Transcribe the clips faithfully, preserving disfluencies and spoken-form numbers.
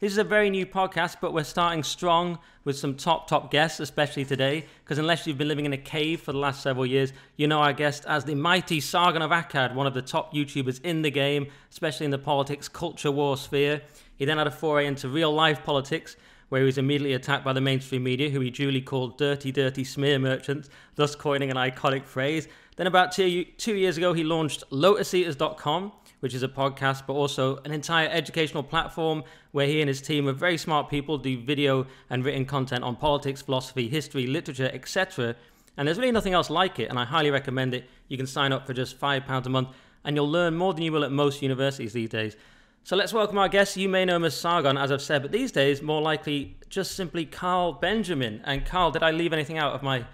This is a very new podcast, but we're starting strong with some top, top guests, especially today, because unless you've been living in a cave for the last several years, you know our guest as the mighty Sargon of Akkad, one of the top YouTubers in the game, especially in the politics culture war sphere. He then had a foray into real-life politics, where he was immediately attacked by the mainstream media, who he duly called dirty, dirty smear merchants, thus coining an iconic phrase. Then about two, two years ago, he launched Lotus Eaters dot com, which is a podcast, but also an entire educational platform where he and his team of very smart people do video and written content on politics, philosophy, history, literature, et cetera. And there's really nothing else like it, and I highly recommend it. You can sign up for just five pounds a month, and you'll learn more than you will at most universities these days. So let's welcome our guest. You may know him as Sargon, as I've said, but these days, more likely, just simply Carl Benjamin. And Carl, did I leave anything out of my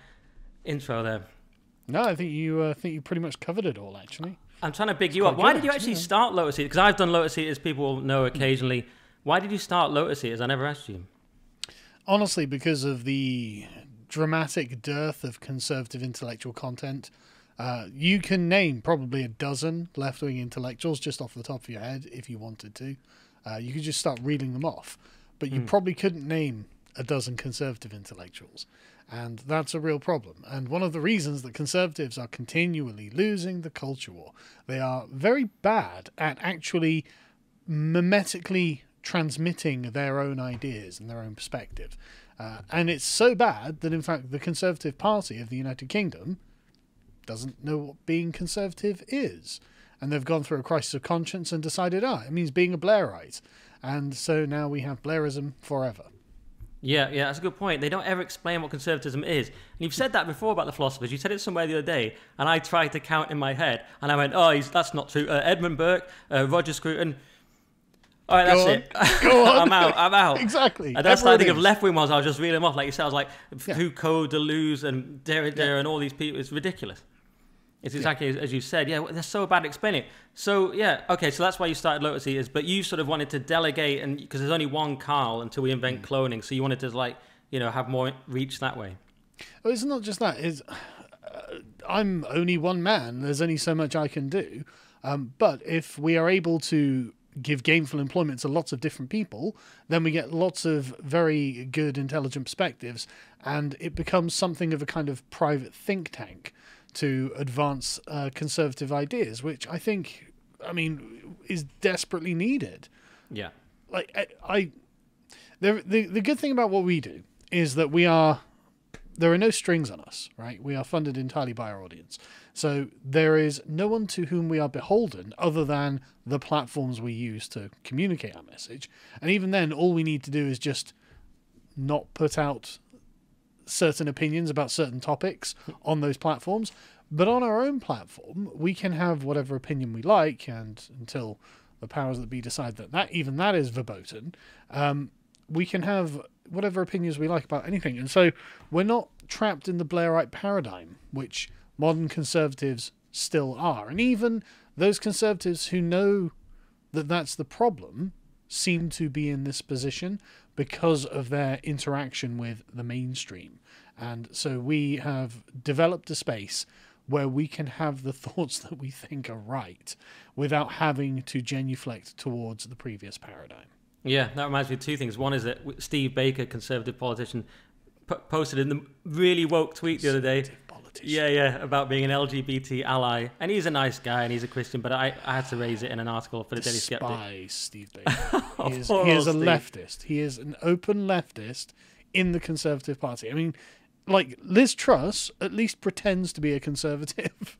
intro there? No, I think you uh, think you pretty much covered it all, actually. I'm trying to big it's you up. Why did you actually yeah. start Lotus Eaters? Because I've done Lotus Eaters, people will know occasionally. Why did you start Lotus Eaters? I never asked you. Honestly, because of the dramatic dearth of conservative intellectual content. Uh, you can name probably a dozen left-wing intellectuals just off the top of your head if you wanted to. Uh, you could just start reeling them off. But you mm. probably couldn't name a dozen conservative intellectuals. And that's a real problem. And one of the reasons that conservatives are continually losing the culture war, they are very bad at actually mimetically transmitting their own ideas and their own perspective. Uh, and it's so bad that, in fact, the Conservative Party of the United Kingdom doesn't know what being conservative is. And they've gone through a crisis of conscience and decided, ah, it means being a Blairite. And so now we have Blairism forever. Yeah, yeah, that's a good point. They don't ever explain what conservatism is. And you've said that before about the philosophers. You said it somewhere the other day, and I tried to count in my head, and I went, oh, he's, that's not true. Uh, Edmund Burke, uh, Roger Scruton. All right, that's it. Go on. I'm out, I'm out. Exactly. And that's the thing of left-wing ones. I was just reading them off, like you said. I was like, yeah. Foucault, Deleuze, and Derrida, yeah. and all these people. It's ridiculous. It's exactly yeah. as you said. Yeah, they're so bad at explaining it. So, yeah, okay, so that's why you started Lotus Eaters, but you sort of wanted to delegate, and because there's only one Carl until we invent mm. cloning, so you wanted to, like, you know, have more reach that way. Well, it's not just that. It's, uh, I'm only one man. There's only so much I can do. Um, but if we are able to give gainful employment to lots of different people, then we get lots of very good, intelligent perspectives, and it becomes something of a kind of private think tank to advance uh, conservative ideas, which I think, I mean, is desperately needed. Yeah. Like, I, I the, the, the good thing about what we do is that we are, there are no strings on us, right? We are funded entirely by our audience. So there is no one to whom we are beholden other than the platforms we use to communicate our message. And even then, all we need to do is just not put out certain opinions about certain topics on those platforms. But on our own platform, we can have whatever opinion we like, and until the powers that be decide that, that even that is verboten, um, we can have whatever opinions we like about anything. And so we're not trapped in the Blairite paradigm, which modern conservatives still are. And even those conservatives who know that that's the problem seem to be in this position because of their interaction with the mainstream. And so we have developed a space where we can have the thoughts that we think are right without having to genuflect towards the previous paradigm. Yeah, that reminds me of two things. One is that Steve Baker, conservative politician, posted in the really woke tweet the other day. Yeah, yeah, about being an L G B T ally. And he's a nice guy and he's a Christian, but I, I had to raise it in an article for the Daily Skeptic. Despise Steve Baker. He is, he is a leftist. He is an open leftist in the Conservative Party. I mean, like, Liz Truss at least pretends to be a Conservative.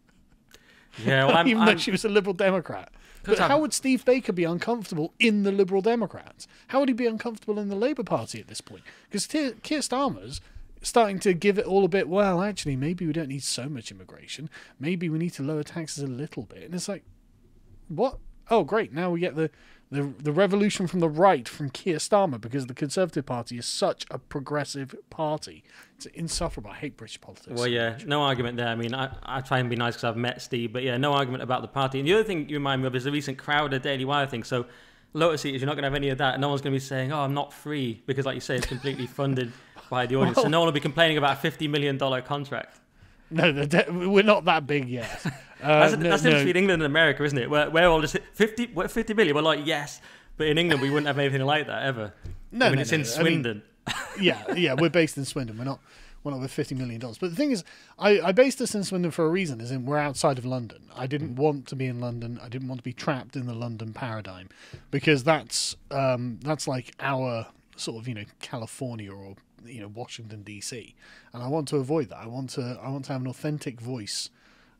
Yeah, well, I'm, Even I'm, though she was a Liberal Democrat. But I'm, how would Steve Baker be uncomfortable in the Liberal Democrats? How would he be uncomfortable in the Labour Party at this point? Because Keir Starmer's starting to give it all a bit, well, actually, maybe we don't need so much immigration. Maybe we need to lower taxes a little bit. And it's like, what? Oh, great. Now we get the, the, the revolution from the right from Keir Starmer because the Conservative Party is such a progressive party. It's insufferable. I hate British politics. Well, yeah, no argument there. I mean, I, I try and be nice because I've met Steve, but yeah, no argument about the party. And the other thing you remind me of is the recent Crowder Daily Wire thing. So Lotus Eaters, you're not going to have any of that. No one's going to be saying, oh, I'm not free because, like you say, it's completely funded by the audience, well, so no one will be complaining about a fifty million dollar contract. No, we're not that big yet. Uh, that's a, no, that's no. Between England and America, isn't it? We're, we're all just fifty, we're fifty million. We're like, yes, But in England, we wouldn't have anything like that ever. No, I mean, no, it's no, in no. Swindon. I mean, yeah, yeah, we're based in Swindon. We're not, we're not with fifty million dollars. But the thing is, I, I based this in Swindon for a reason, as in we're outside of London. I didn't want to be in London. I didn't want to be trapped in the London paradigm, because that's um, that's like our sort of, you know, California or, you know, Washington, D C. And I want to avoid that. I want to, I want to have an authentic voice,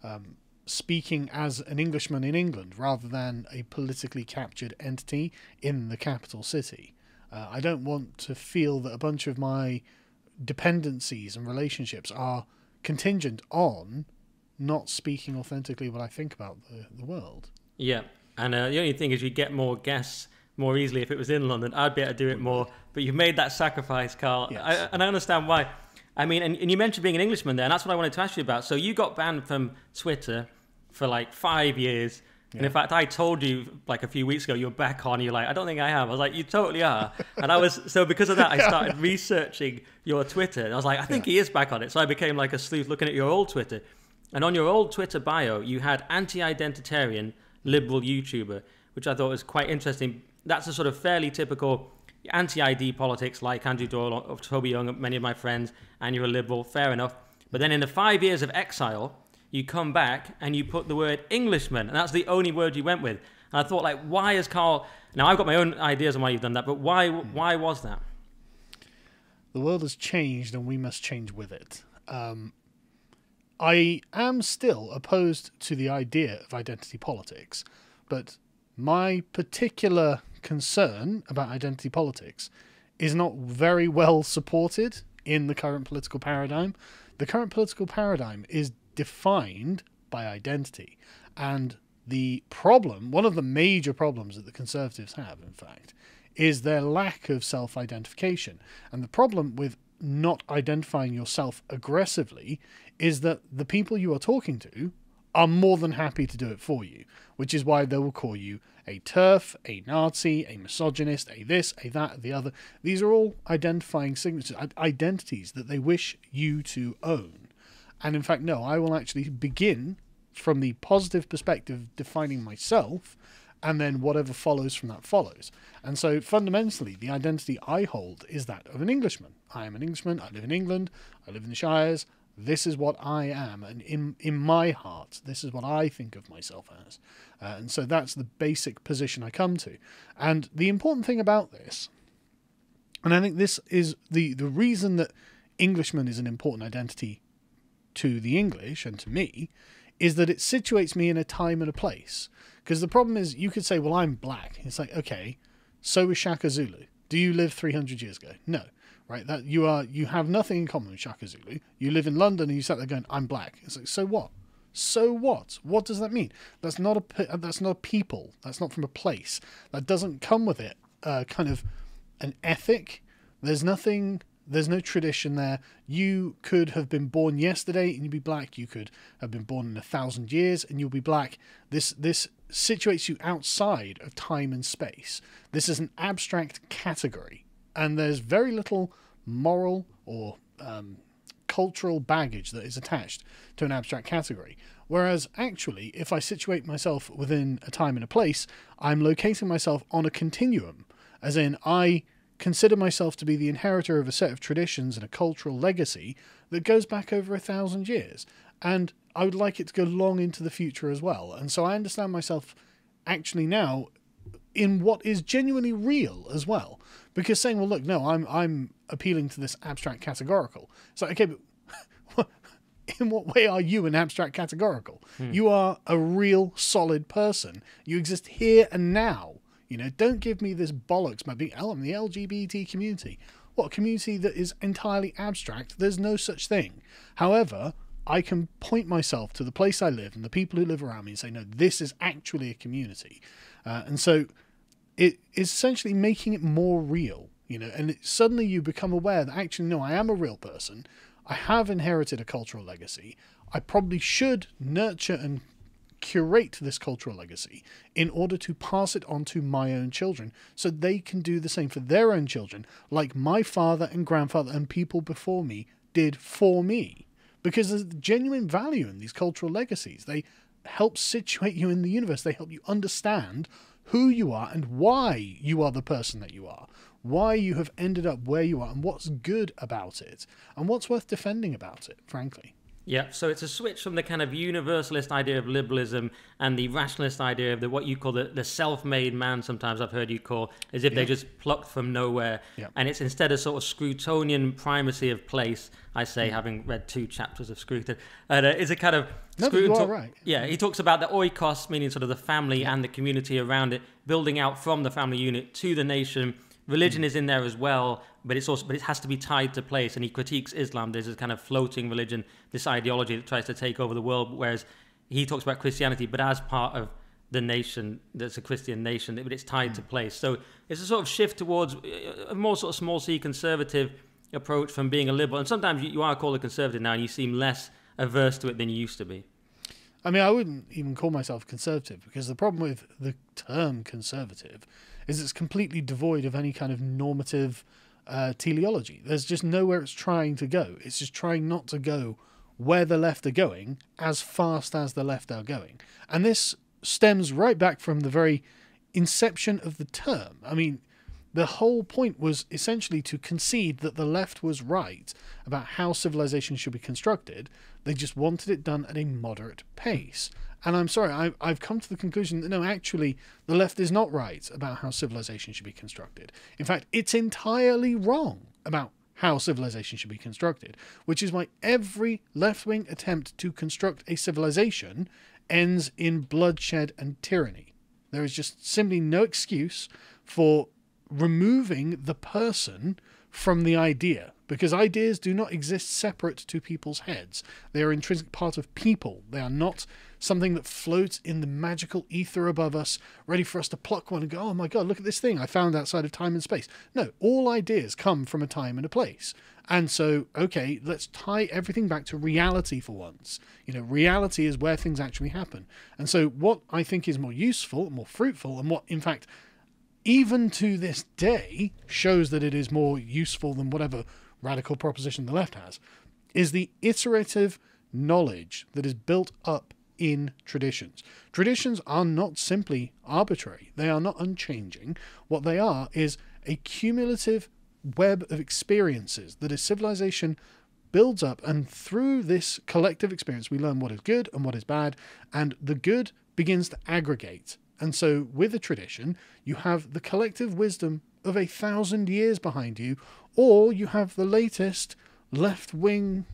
um, speaking as an Englishman in England rather than a politically captured entity in the capital city. Uh, I don't want to feel that a bunch of my dependencies and relationships are contingent on not speaking authentically what I think about the, the world. Yeah, and uh, the only thing is, you get more guests more easily if it was in London. I'd be able to do it more, but you've made that sacrifice, Carl. Yes. I, and I understand why. I mean, and, and you mentioned being an Englishman there, and that's what I wanted to ask you about. So you got banned from Twitter for like five years. Yeah. And in fact, I told you like a few weeks ago, you're back on. You're like, I don't think I have. I was like, you totally are. And I was, so because of that, I started researching your Twitter. And I was like, I think yeah. he is back on it. So I became like a sleuth looking at your old Twitter. And on your old Twitter bio, you had anti-identitarian liberal YouTuber, which I thought was quite interesting. That's a sort of fairly typical anti-I D politics, like Andrew Doyle or Toby Young, many of my friends, and you're a liberal, fair enough. But then in the five years of exile, you come back and you put the word Englishman, and that's the only word you went with. And I thought, like, why is Carl... Now, I've got my own ideas on why you've done that, but why, why was that? The world has changed and we must change with it. Um, I am still opposed to the idea of identity politics, but my particular concern about identity politics is not very well supported in the current political paradigm. The current political paradigm is defined by identity. And the problem, one of the major problems that the Conservatives have, in fact, is their lack of self-identification. And the problem with not identifying yourself aggressively is that the people you are talking to are more than happy to do it for you, which is why they will call you a TERF, a Nazi, a misogynist, a this, a that, the other. These are all identifying signatures, identities that they wish you to own. And in fact, no, I will actually begin from the positive perspective of defining myself, and then whatever follows from that follows. And so fundamentally, the identity I hold is that of an Englishman. I am an Englishman. I live in England. I live in the Shires. This is what I am. And in, in my heart, this is what I think of myself as. Uh, and so that's the basic position I come to. And the important thing about this, and I think this is the, the reason that Englishman is an important identity to the English and to me, is that it situates me in a time and a place. Because the problem is, you could say, well, I'm black. It's like, okay, so is Shaka Zulu. Do you live three hundred years ago? No, right? That you are, you have nothing in common with Shaka Zulu. You live in London and you sat there going, I'm black. It's like, so what? So what? What does that mean? That's not a, that's not a people. That's not from a place. That doesn't come with it, uh, kind of an ethic. There's nothing... There's no tradition there. You could have been born yesterday and you'd be black. You could have been born in a thousand years and you'll be black. This this situates you outside of time and space. This is an abstract category. And there's very little moral or um, cultural baggage that is attached to an abstract category. Whereas actually, if I situate myself within a time and a place, I'm locating myself on a continuum. As in, I... consider myself to be the inheritor of a set of traditions and a cultural legacy that goes back over a thousand years. And I would like it to go long into the future as well. And so I understand myself actually now in what is genuinely real as well. Because saying, well, look, no, I'm I'm appealing to this abstract categorical. It's like, okay, but in what way are you an abstract categorical? Hmm. You are a real solid person. You exist here and now. You know, don't give me this bollocks about being oh, I'm the L G B T community. What, a community that is entirely abstract? There's no such thing. However, I can point myself to the place I live and the people who live around me and say, no, this is actually a community. Uh, and so it is essentially making it more real, you know, and it, suddenly you become aware that actually, no, I am a real person. I have inherited a cultural legacy. I probably should nurture and curate this cultural legacy in order to pass it on to my own children so they can do the same for their own children, like my father and grandfather and people before me did for me. Because there's genuine value in these cultural legacies. They help situate you in the universe. They help you understand who you are and why you are the person that you are, why you have ended up where you are and what's good about it and what's worth defending about it, frankly. Yeah, so it's a switch from the kind of universalist idea of liberalism and the rationalist idea of the, what you call the, the self-made man, sometimes I've heard you call, as if yeah. they just plucked from nowhere. Yeah. And it's instead a sort of Scrutonian primacy of place, I say, yeah. having read two chapters of Scruton. And uh, it's a kind of... No, Scruton, but you are right. Yeah, he talks about the oikos, meaning sort of the family yeah. and the community around it, building out from the family unit to the nation. Religion is in there as well, but it's also but it has to be tied to place. And he critiques Islam. There's this kind of floating religion, this ideology that tries to take over the world. Whereas he talks about Christianity, but as part of the nation, that's a Christian nation, but it's tied mm. to place. So it's a sort of shift towards a more sort of small C conservative approach from being a liberal. And sometimes you are called a conservative now, and you seem less averse to it than you used to be. I mean, I wouldn't even call myself conservative, because the problem with the term conservative is it's completely devoid of any kind of normative uh, teleology. There's just nowhere it's trying to go. It's just trying not to go where the left are going as fast as the left are going. And this stems right back from the very inception of the term. I mean, the whole point was essentially to concede that the left was right about how civilization should be constructed. They just wanted it done at a moderate pace. And I'm sorry, I, I've come to the conclusion that no, actually, the left is not right about how civilization should be constructed. In fact, it's entirely wrong about how civilization should be constructed, which is why every left-wing attempt to construct a civilization ends in bloodshed and tyranny. There is just simply no excuse for removing the person from the idea, because ideas do not exist separate to people's heads. They are an intrinsic part of people. They are not something that floats in the magical ether above us, ready for us to pluck one and go, oh my God, look at this thing I found outside of time and space. No, all ideas come from a time and a place. And so, okay, let's tie everything back to reality for once. You know, reality is where things actually happen. And so what I think is more useful, more fruitful, and what, in fact, even to this day, shows that it is more useful than whatever radical proposition the left has, is the iterative knowledge that is built up in traditions. Traditions are not simply arbitrary. They are not unchanging. What they are is a cumulative web of experiences that a civilization builds up, and through this collective experience, we learn what is good and what is bad, and the good begins to aggregate. And so with a tradition, you have the collective wisdom of a thousand years behind you, or you have the latest left-wing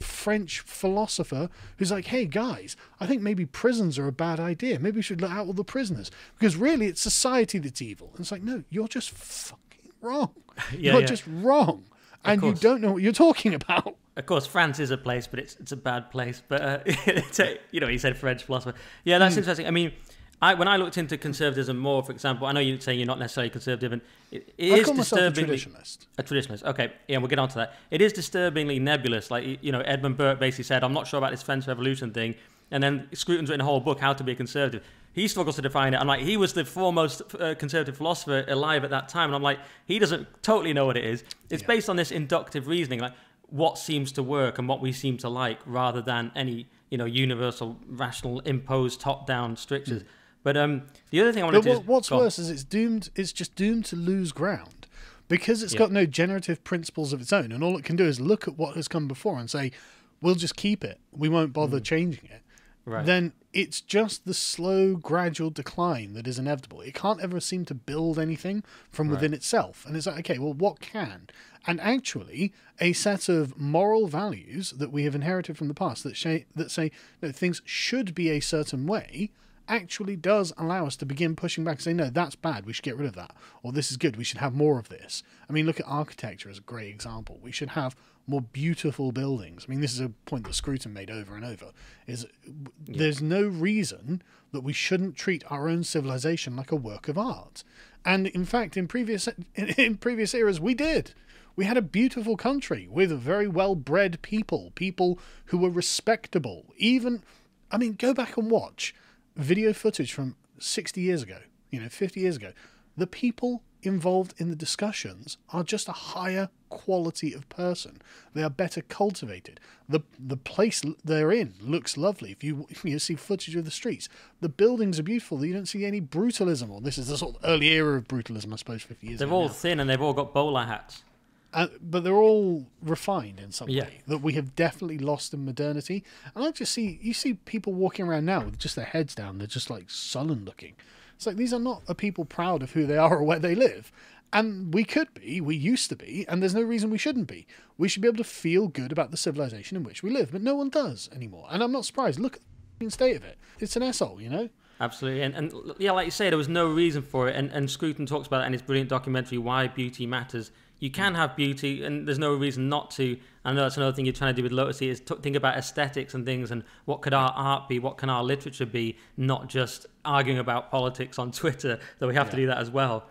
French philosopher who's like, hey guys, I think maybe prisons are a bad idea. Maybe we should let out all the prisoners, because really it's society that's evil. And it's like, no, you're just fucking wrong. yeah, you're yeah. just wrong. And you don't know what you're talking about. Of course, France is a place, but it's, it's a bad place. But, uh, it's a, you know, you said French philosopher. Yeah, that's mm. interesting. I mean... I, when I looked into conservatism more, for example, I know you're saying you're not necessarily conservative, and it, it is disturbingly... I call myself a traditionalist. A traditionalist, okay. Yeah, we'll get on to that. It is disturbingly nebulous. Like, you know, Edmund Burke basically said, I'm not sure about this French Revolution thing, and then Scruton's written a whole book, How to Be a Conservative. He struggles to define it. I'm like, he was the foremost uh, conservative philosopher alive at that time, and I'm like, he doesn't totally know what it is. It's yeah. based on this inductive reasoning, like what seems to work and what we seem to like, rather than any, you know, universal, rational, imposed, top-down strictures. Mm. But um, the other thing I want to do is... What's worse is it's doomed. It's just doomed to lose ground, because it's yeah. got no generative principles of its own, and all it can do is look at what has come before and say, "We'll just keep it. We won't bother mm. changing it." Right. Then it's just the slow, gradual decline that is inevitable. It can't ever seem to build anything from right. within itself, and it's like, okay, well, what can? And actually, a set of moral values that we have inherited from the past that say that say no, things should be a certain way, actually does allow us to begin pushing back and saying, no, that's bad, we should get rid of that. Or this is good, we should have more of this. I mean, look at architecture as a great example. We should have more beautiful buildings. I mean, this is a point that Scruton made over and over, is yeah. there's no reason that we shouldn't treat our own civilization like a work of art. And in fact, in previous, in, in previous eras, we did. We had a beautiful country with very well-bred people, people who were respectable. Even, I mean, go back and watch video footage from sixty years ago, you know, fifty years ago, the people involved in the discussions are just a higher quality of person. They are better cultivated. The the place they're in looks lovely. If you you see footage of the streets, the buildings are beautiful. You don't see any brutalism. Or this is the sort of early era of brutalism, I suppose, fifty years ago. They're all now. Thin and they've all got bowler hats. Uh, but they're all refined in some yeah. way that we have definitely lost in modernity. And I just see, you see people walking around now with just their heads down. They're just like sullen looking. It's like, these are not a people proud of who they are or where they live. And we could be, we used to be, and there's no reason we shouldn't be. We should be able to feel good about the civilization in which we live, but no one does anymore. And I'm not surprised. Look at the state of it. It's an asshole, you know? Absolutely. And, and yeah, like you say, there was no reason for it. And, and Scruton talks about it in his brilliant documentary, Why Beauty Matters. You can have beauty, and there's no reason not to. I know that's another thing you're trying to do with Lotus, is to think about aesthetics and things, and what could our art be, what can our literature be, not just arguing about politics on Twitter, though we have yeah. to do that as well.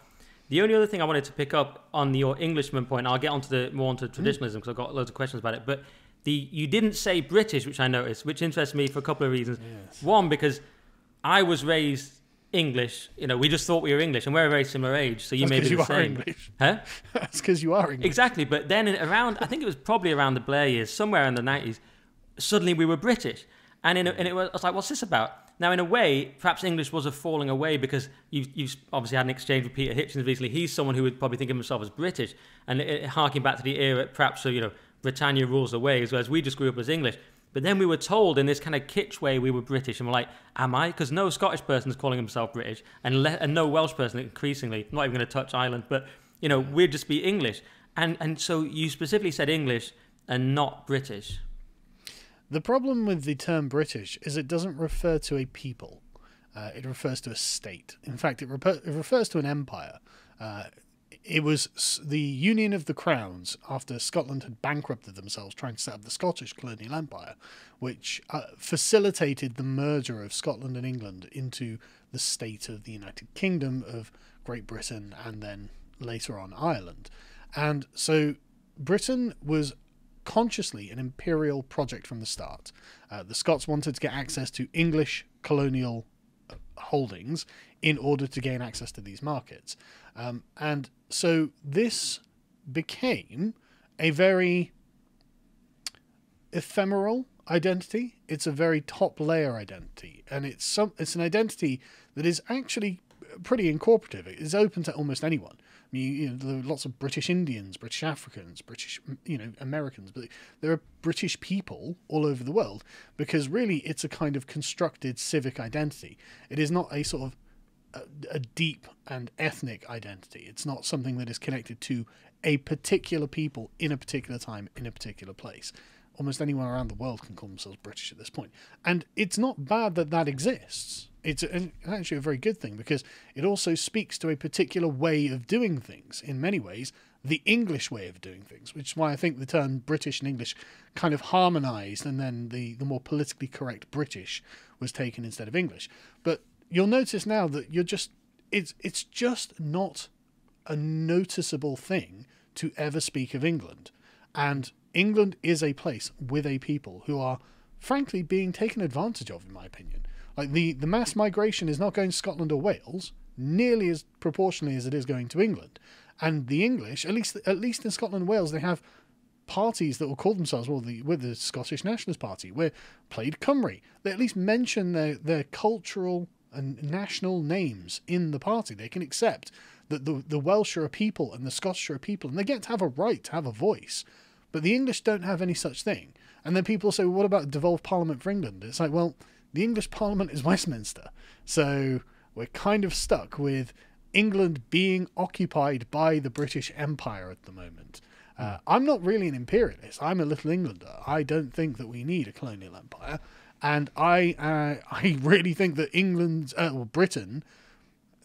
The only other thing I wanted to pick up on your Englishman point, I'll get onto the more onto traditionalism, because mm. I've got loads of questions about it, but the you didn't say British, which I noticed, which interests me for a couple of reasons. Yes. One, because I was raised English, you know, we just thought we were English, and we're a very similar age, so you may be the same. English. Huh? That's because you are English. Exactly, but then in, around, I think it was probably around the Blair years, somewhere in the nineties, suddenly we were British. And, in a, and it was, I was like, what's this about? Now, in a way, perhaps English was a falling away, because you've, you've obviously had an exchange with Peter Hitchens recently. He's someone who would probably think of himself as British, and it, it, harking back to the era, perhaps, so, you know, Britannia rules the waves, whereas we just grew up as English. But then we were told in this kind of kitsch way we were British, and we're like, am I? Because no Scottish person is calling himself British, and, le and no Welsh person increasingly, not even going to touch Ireland, but, you know, we'd just be English. And, and so you specifically said English and not British. The problem with the term British is it doesn't refer to a people. Uh, it refers to a state. In fact, it, it refers to an empire. Uh, It was the union of the crowns after Scotland had bankrupted themselves trying to set up the Scottish colonial empire, which uh, facilitated the merger of Scotland and England into the state of the United Kingdom of Great Britain and then later on Ireland. And so Britain was consciously an imperial project from the start. Uh, the Scots wanted to get access to English colonial holdings in order to gain access to these markets. Um, and so this became a very ephemeral identity. It's a very top layer identity. And it's some, it's an identity that is actually pretty incorporative. It is open to almost anyone. I mean, you know, there are lots of British Indians, British Africans, British, you know, Americans, but there are British people all over the world, because really it's a kind of constructed civic identity. It is not a sort of A, a deep and ethnic identity. It's not something that is connected to a particular people in a particular time in a particular place. Almost anyone around the world can call themselves British at this point. And it's not bad that that exists. It's a, actually a very good thing, because it also speaks to a particular way of doing things, in many ways, the English way of doing things, which is why I think the term British and English kind of harmonized, and then the, the more politically correct British was taken instead of English. But you'll notice now that you're just, it's, it's just not a noticeable thing to ever speak of England. And England is a place with a people who are, frankly, being taken advantage of, in my opinion. Like, the, the mass migration is not going to Scotland or Wales nearly as proportionally as it is going to England. And the English, at least, at least in Scotland and Wales, they have parties that will call themselves, well, the, with the Scottish Nationalist Party, where played Cymru. They at least mention their, their cultural and national names in the party. They can accept that the, the Welsh are a people and the Scots are a people, and they get to have a right to have a voice. But the English don't have any such thing. And then people say, well, what about devolved parliament for England? It's like, well, the English parliament is Westminster. So we're kind of stuck with England being occupied by the British Empire at the moment. Uh, I'm not really an imperialist. I'm a little Englander. I don't think that we need a colonial empire. And I, uh, I really think that England, uh, well, Britain,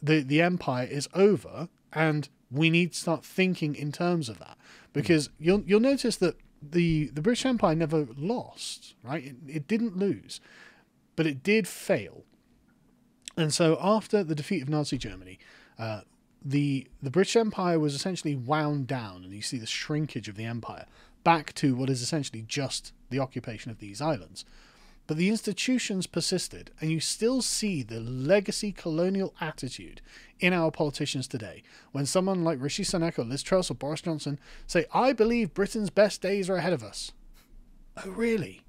the the empire is over, and we need to start thinking in terms of that, because mm. you'll you'll notice that the the British Empire never lost, right? It, it didn't lose, but it did fail. And so after the defeat of Nazi Germany, uh, the the British Empire was essentially wound down, and you see the shrinkage of the empire back to what is essentially just the occupation of these islands. But the institutions persisted, and you still see the legacy colonial attitude in our politicians today. When someone like Rishi Sunak or Liz Truss or Boris Johnson say, I believe Britain's best days are ahead of us. Oh, really?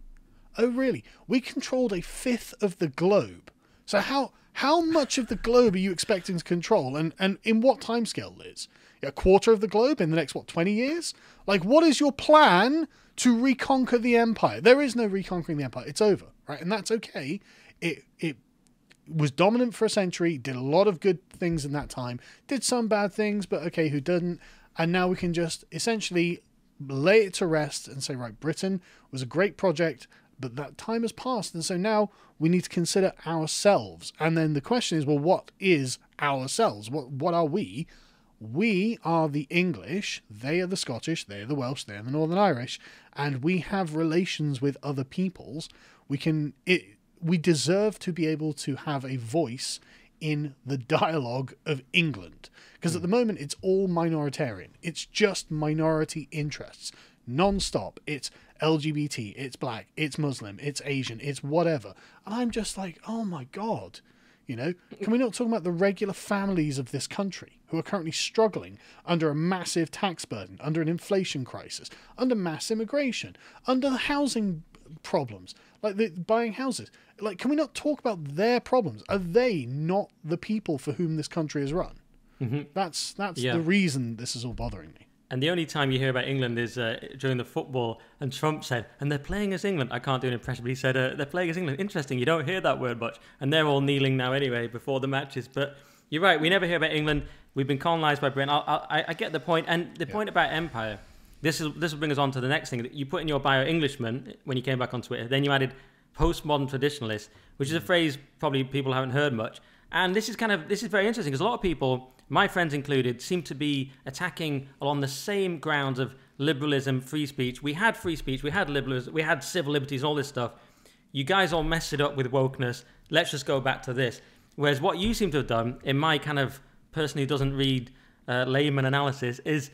Oh, really? We controlled a fifth of the globe. So how how much of the globe are you expecting to control? And, and in what timescale, Liz? A quarter of the globe in the next, what, twenty years? Like, what is your plan to reconquer the empire? There is no reconquering the empire. It's over, right? And that's okay. It, it was dominant for a century, did a lot of good things in that time, did some bad things, but okay, who didn't? And now we can just essentially lay it to rest and say, right, Britain was a great project, but that time has passed. And so now we need to consider ourselves. And then the question is, well, what is ourselves? What, what are we? We are the English, they are the Scottish, they are the Welsh, they are the Northern Irish, and we have relations with other peoples. We can, it, we deserve to be able to have a voice in the dialogue of England. Because mm. at the moment, it's all minoritarian. It's just minority interests, non-stop. It's L G B T, it's black, it's Muslim, it's Asian, it's whatever. And I'm just like, oh my God. You know, can we not talk about the regular families of this country who are currently struggling under a massive tax burden, under an inflation crisis, under mass immigration, under the housing problems, like the buying houses? Like, can we not talk about their problems? Are they not the people for whom this country is run? Mm-hmm. That's that's yeah. the reason this is all bothering me. And the only time you hear about England is uh, during the football, and Trump said, and they're playing as England. I can't do an impression, but he said, uh, they're playing as England. Interesting, you don't hear that word much. And they're all kneeling now anyway before the matches. But you're right, we never hear about England. We've been colonised by Britain. I'll, I'll, I get the point. And the yeah. point about empire, this is, this will bring us on to the next thing. You put in your bio Englishman when you came back on Twitter. Then you added postmodern traditionalist, which is a phrase probably people haven't heard much. And this is kind of, this is very interesting because a lot of people, my friends included, seem to be attacking along the same grounds of liberalism, free speech. We had free speech, we had liberalism, we had civil liberties, all this stuff. You guys all messed it up with wokeness. Let's just go back to this. Whereas what you seem to have done, in my kind of person who doesn't read uh, layman analysis, is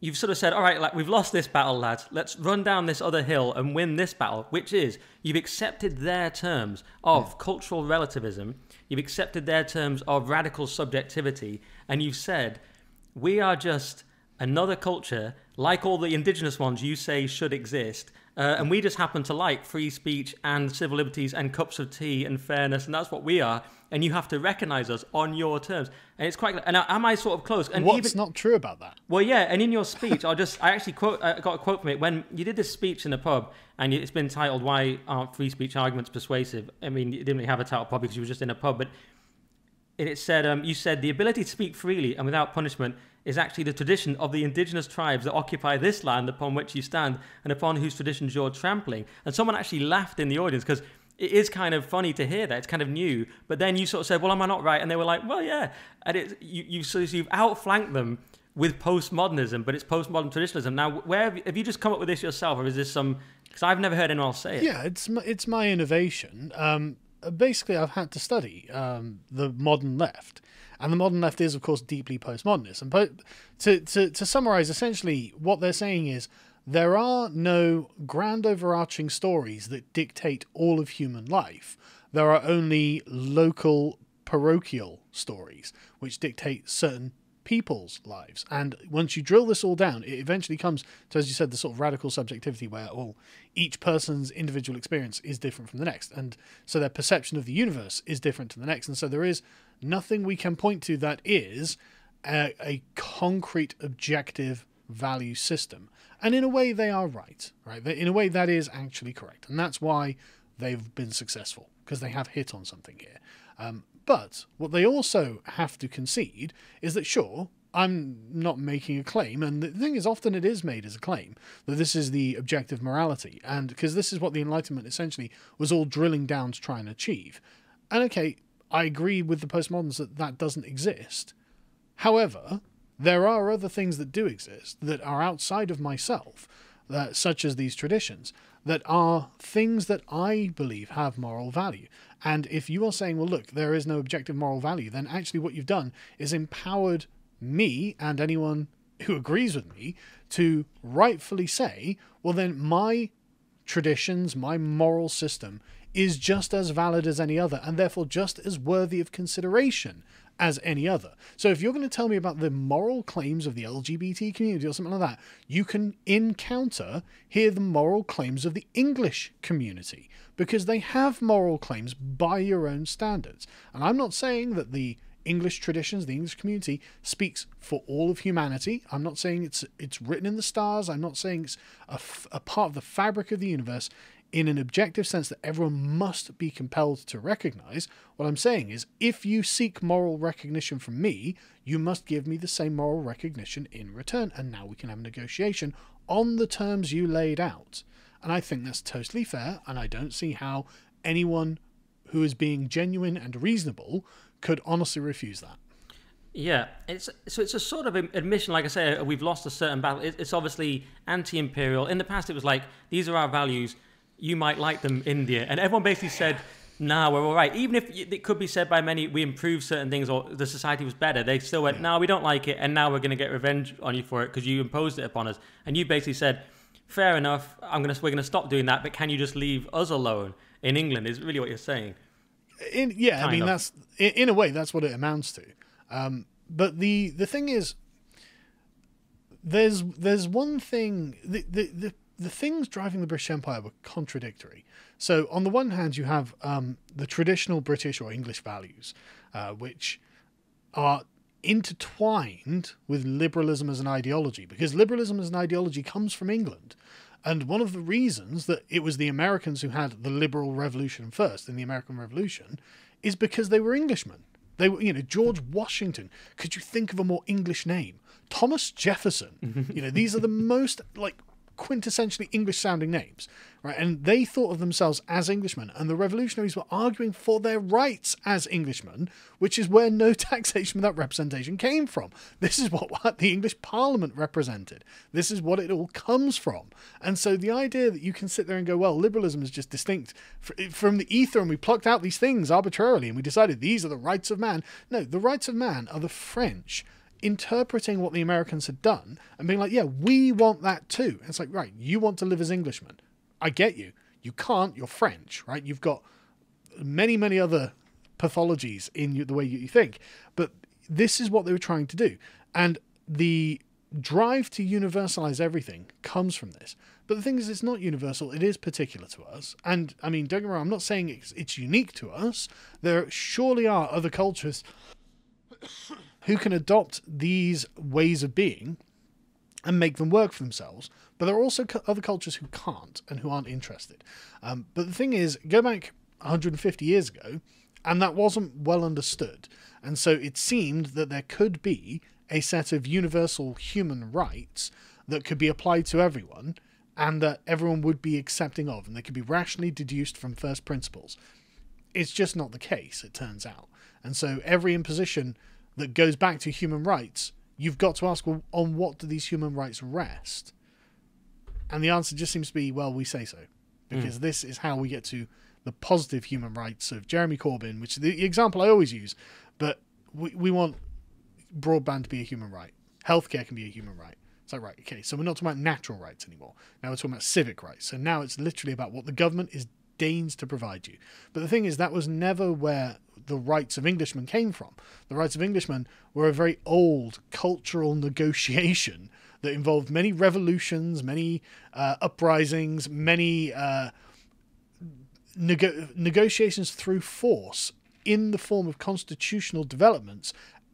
you've sort of said, all right, like, we've lost this battle, lads. Let's run down this other hill and win this battle, which is you've accepted their terms of yeah. cultural relativism. You've accepted their terms of radical subjectivity, and you've said, we are just another culture, like all the indigenous ones you say should exist, uh, and we just happen to like free speech and civil liberties and cups of tea and fairness, and that's what we are, and you have to recognise us on your terms. And it's quite, and am I sort of close? And what's even, not true about that? Well, yeah, and in your speech, I'll just, I actually quote, I got a quote from it, when you did this speech in a pub, and it's been titled, Why Aren't Free Speech Arguments Persuasive? I mean, you didn't really have a title probably because you were just in a pub, but it said, um, you said, the ability to speak freely and without punishment is actually the tradition of the indigenous tribes that occupy this land upon which you stand and upon whose traditions you're trampling. And someone actually laughed in the audience because it is kind of funny to hear that. It's kind of new. But then you sort of said, well, am I not right? And they were like, well, yeah. And it, you, you, so you've outflanked them with postmodernism, but it's postmodern traditionalism. Now, where have you, have you just come up with this yourself, or is this some... Because I've never heard anyone else say it. Yeah, it's my, it's my innovation. Um, basically, I've had to study um, the modern left. And the modern left is, of course, deeply postmodernist. And po to, to, to summarise, essentially, what they're saying is there are no grand overarching stories that dictate all of human life. There are only local parochial stories which dictate certain people's lives. And once you drill this all down, it eventually comes to, as you said, the sort of radical subjectivity where all, each person's individual experience is different from the next. And so their perception of the universe is different to the next. And so there is nothing we can point to that is a, a concrete, objective value system. And in a way, they are right, right? In a way, that is actually correct. And that's why they've been successful, because they have hit on something here. Um, But what they also have to concede is that, sure, I'm not making a claim, and the thing is often it is made as a claim, that this is the objective morality, and because this is what the Enlightenment essentially was all drilling down to try and achieve. And okay, I agree with the postmoderns that that doesn't exist. However, there are other things that do exist that are outside of myself, that, such as these traditions, that are things that I believe have moral value. And if you are saying, well, look, there is no objective moral value, then actually what you've done is empowered me and anyone who agrees with me to rightfully say, well, then my traditions, my moral system, is just as valid as any other and therefore just as worthy of consideration as any other. So if you're going to tell me about the moral claims of the L G B T community or something like that, you can encounter here the moral claims of the English community because they have moral claims by your own standards. And I'm not saying that the English traditions, the English community, speaks for all of humanity. I'm not saying it's it's written in the stars. I'm not saying it's a, f a part of the fabric of the universe in an objective sense that everyone must be compelled to recognize. What I'm saying is, if you seek moral recognition from me, you must give me the same moral recognition in return. And now we can have a negotiation on the terms you laid out. And I think that's totally fair. And I don't see how anyone who is being genuine and reasonable could honestly refuse that. Yeah, it's so it's a sort of admission, like I say, we've lost a certain battle. It's obviously anti-imperial. In the past, it was like, these are our values, you might like them, India. And everyone basically said, nah, we're all right. Even if it could be said by many, we improved certain things or the society was better, they still went, yeah. nah, we don't like it, and now we're going to get revenge on you for it because you imposed it upon us. And you basically said, fair enough, I'm gonna, we're going to stop doing that, but can you just leave us alone in England is really what you're saying. In, yeah, kind I mean, of. that's in a way, that's what it amounts to. Um, but the the thing is, there's there's one thing, the, the, the, the things driving the British Empire were contradictory. So on the one hand, you have um, the traditional British or English values, uh, which are intertwined with liberalism as an ideology, because liberalism as an ideology comes from England. And one of the reasons that it was the Americans who had the liberal revolution first in the American Revolution is because they were Englishmen. They were, you know, George Washington. Could you think of a more English name? Thomas Jefferson. You know, these are the most like quintessentially English sounding names, right? And they thought of themselves as Englishmen, and the revolutionaries were arguing for their rights as Englishmen, which is where no taxation without representation came from. This is what, what the English Parliament represented. This is what it all comes from. And so the idea that you can sit there and go, well, liberalism is just distinct from the ether and we plucked out these things arbitrarily and we decided these are the rights of man. No, the rights of man are the French interpreting what the Americans had done and being like, yeah, we want that too. And it's like, right, you want to live as Englishmen. I get you. You can't. You're French, right? You've got many, many other pathologies in you, the way you think. But this is what they were trying to do. And the drive to universalize everything comes from this. But the thing is, it's not universal. It is particular to us. And, I mean, don't get me wrong, I'm not saying it's, it's unique to us. There surely are other cultures who can adopt these ways of being and make them work for themselves. But there are also other cultures who can't and who aren't interested. Um, but the thing is, go back a hundred and fifty years ago, and that wasn't well understood. And so it seemed that there could be a set of universal human rights that could be applied to everyone and that everyone would be accepting of, and they could be rationally deduced from first principles. It's just not the case, it turns out. And so every imposition that goes back to human rights, you've got to ask, well, on what do these human rights rest? And the answer just seems to be, well, we say so. Because mm. this is how we get to the positive human rights of Jeremy Corbyn, which is the example I always use, but we, we want broadband to be a human right. Healthcare can be a human right. It's like, right, okay, so we're not talking about natural rights anymore. Now we're talking about civic rights. So now it's literally about what the government is deigns to provide you. But the thing is, that was never where the rights of Englishmen came from. The rights of Englishmen were a very old cultural negotiation that involved many revolutions, many uh, uprisings, many uh, nego negotiations through force in the form of constitutional developments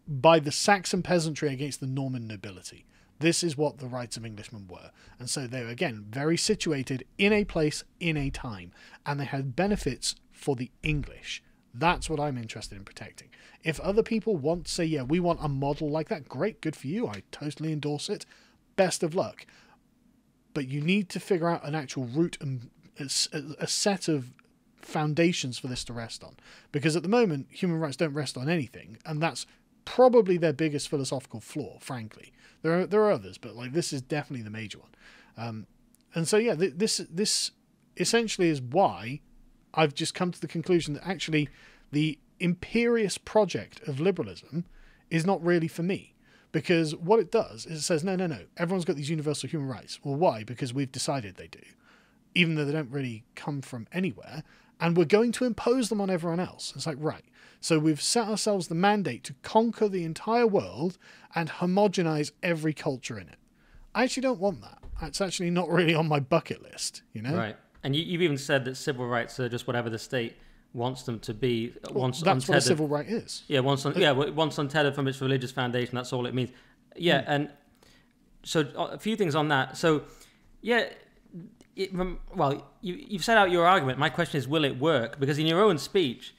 by the Saxon peasantry against the Norman nobility. This is what the rights of Englishmen were. And so they were, again, very situated in a place, in a time, and they had benefits for the English. That's what I'm interested in protecting. If other people want to say, yeah, we want a model like that, great, good for you. I totally endorse it. Best of luck. But you need to figure out an actual route and a set of foundations for this to rest on. Because at the moment, human rights don't rest on anything, and that's probably their biggest philosophical flaw, frankly. There are, there are others, but like this is definitely the major one. Um, and so, yeah, th this, this essentially is why I've just come to the conclusion that actually the imperious project of liberalism is not really for me. Because what it does is it says, no, no, no, everyone's got these universal human rights. Well, why? Because we've decided they do. even though they don't really come from anywhere, and we're going to impose them on everyone else. It's like, right, so we've set ourselves the mandate to conquer the entire world and homogenize every culture in it. I actually don't want that. It's actually not really on my bucket list, you know? Right. And you, you've even said that civil rights are just whatever the state wants them to be. Well, once that's untethered, what a civil right is. Yeah, once un, yeah, once untethered from its religious foundation, that's all it means. Yeah, mm. and so a few things on that. So, yeah, it, well, you, you've set out your argument. My question is, will it work? Because in your own speech,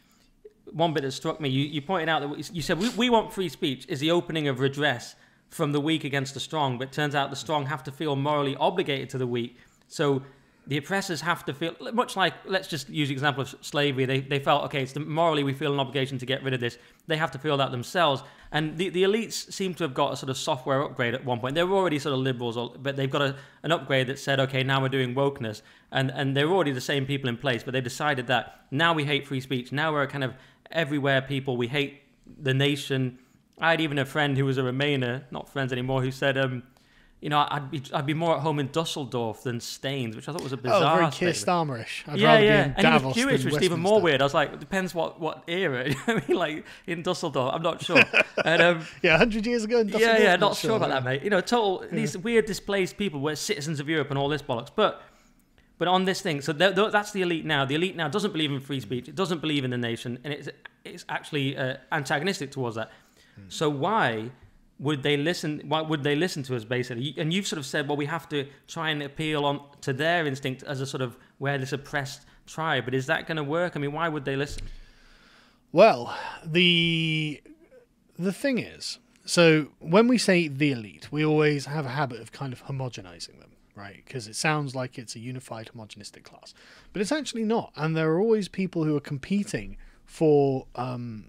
one bit that struck me, you, you pointed out that you said, we, we want free speech is the opening of redress from the weak against the strong, but it turns out the strong have to feel morally obligated to the weak. So the oppressors have to feel, much like, let's just use the example of slavery, they, they felt, okay, it's the, morally we feel an obligation to get rid of this. They have to feel that themselves. And the, the elites seem to have got a sort of software upgrade at one point. They were already sort of liberals, but they've got a, an upgrade that said, okay, now we're doing wokeness. And, and they're already the same people in place, but they decided that now we hate free speech. Now we're kind of everywhere people. We hate the nation. I had even a friend who was a Remainer, not friends anymore, who said, um, you know, I'd be I'd be more at home in Dusseldorf than Staines, which I thought was a bizarre. Oh, very Keir Starmerish. I'd yeah, rather yeah. be in Davos. And he was Jewish, which was even more weird. I was like, it depends what what era. I mean, like in Dusseldorf, I'm not sure. And, um, yeah, hundred years ago in Dusseldorf. Yeah, yeah, not, not sure about yeah. that, mate. You know, total yeah. these weird displaced people were citizens of Europe and all this bollocks. But but on this thing, so th th that's the elite now. The elite now doesn't believe in free speech. It doesn't believe in the nation, and it's it's actually uh, antagonistic towards that. Hmm. So why? Would they listen? Why would they listen to us, basically? And you've sort of said, well, we have to try and appeal on to their instinct as a sort of where this oppressed tribe. But is that going to work? I mean, why would they listen? Well, the the thing is, so when we say the elite, we always have a habit of kind of homogenizing them, right? Because it sounds like it's a unified, homogenistic class, but it's actually not. And there are always people who are competing for. Um,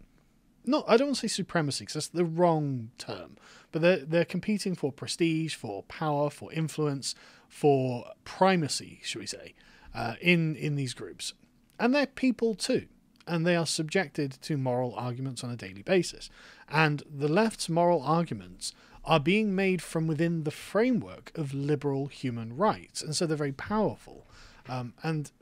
No, I don't want to say supremacy because that's the wrong term. But they're, they're competing for prestige, for power, for influence, for primacy, should we say, uh, in, in these groups. And they're people too. And they are subjected to moral arguments on a daily basis. And the left's moral arguments are being made from within the framework of liberal human rights. And so they're very powerful. Um, and...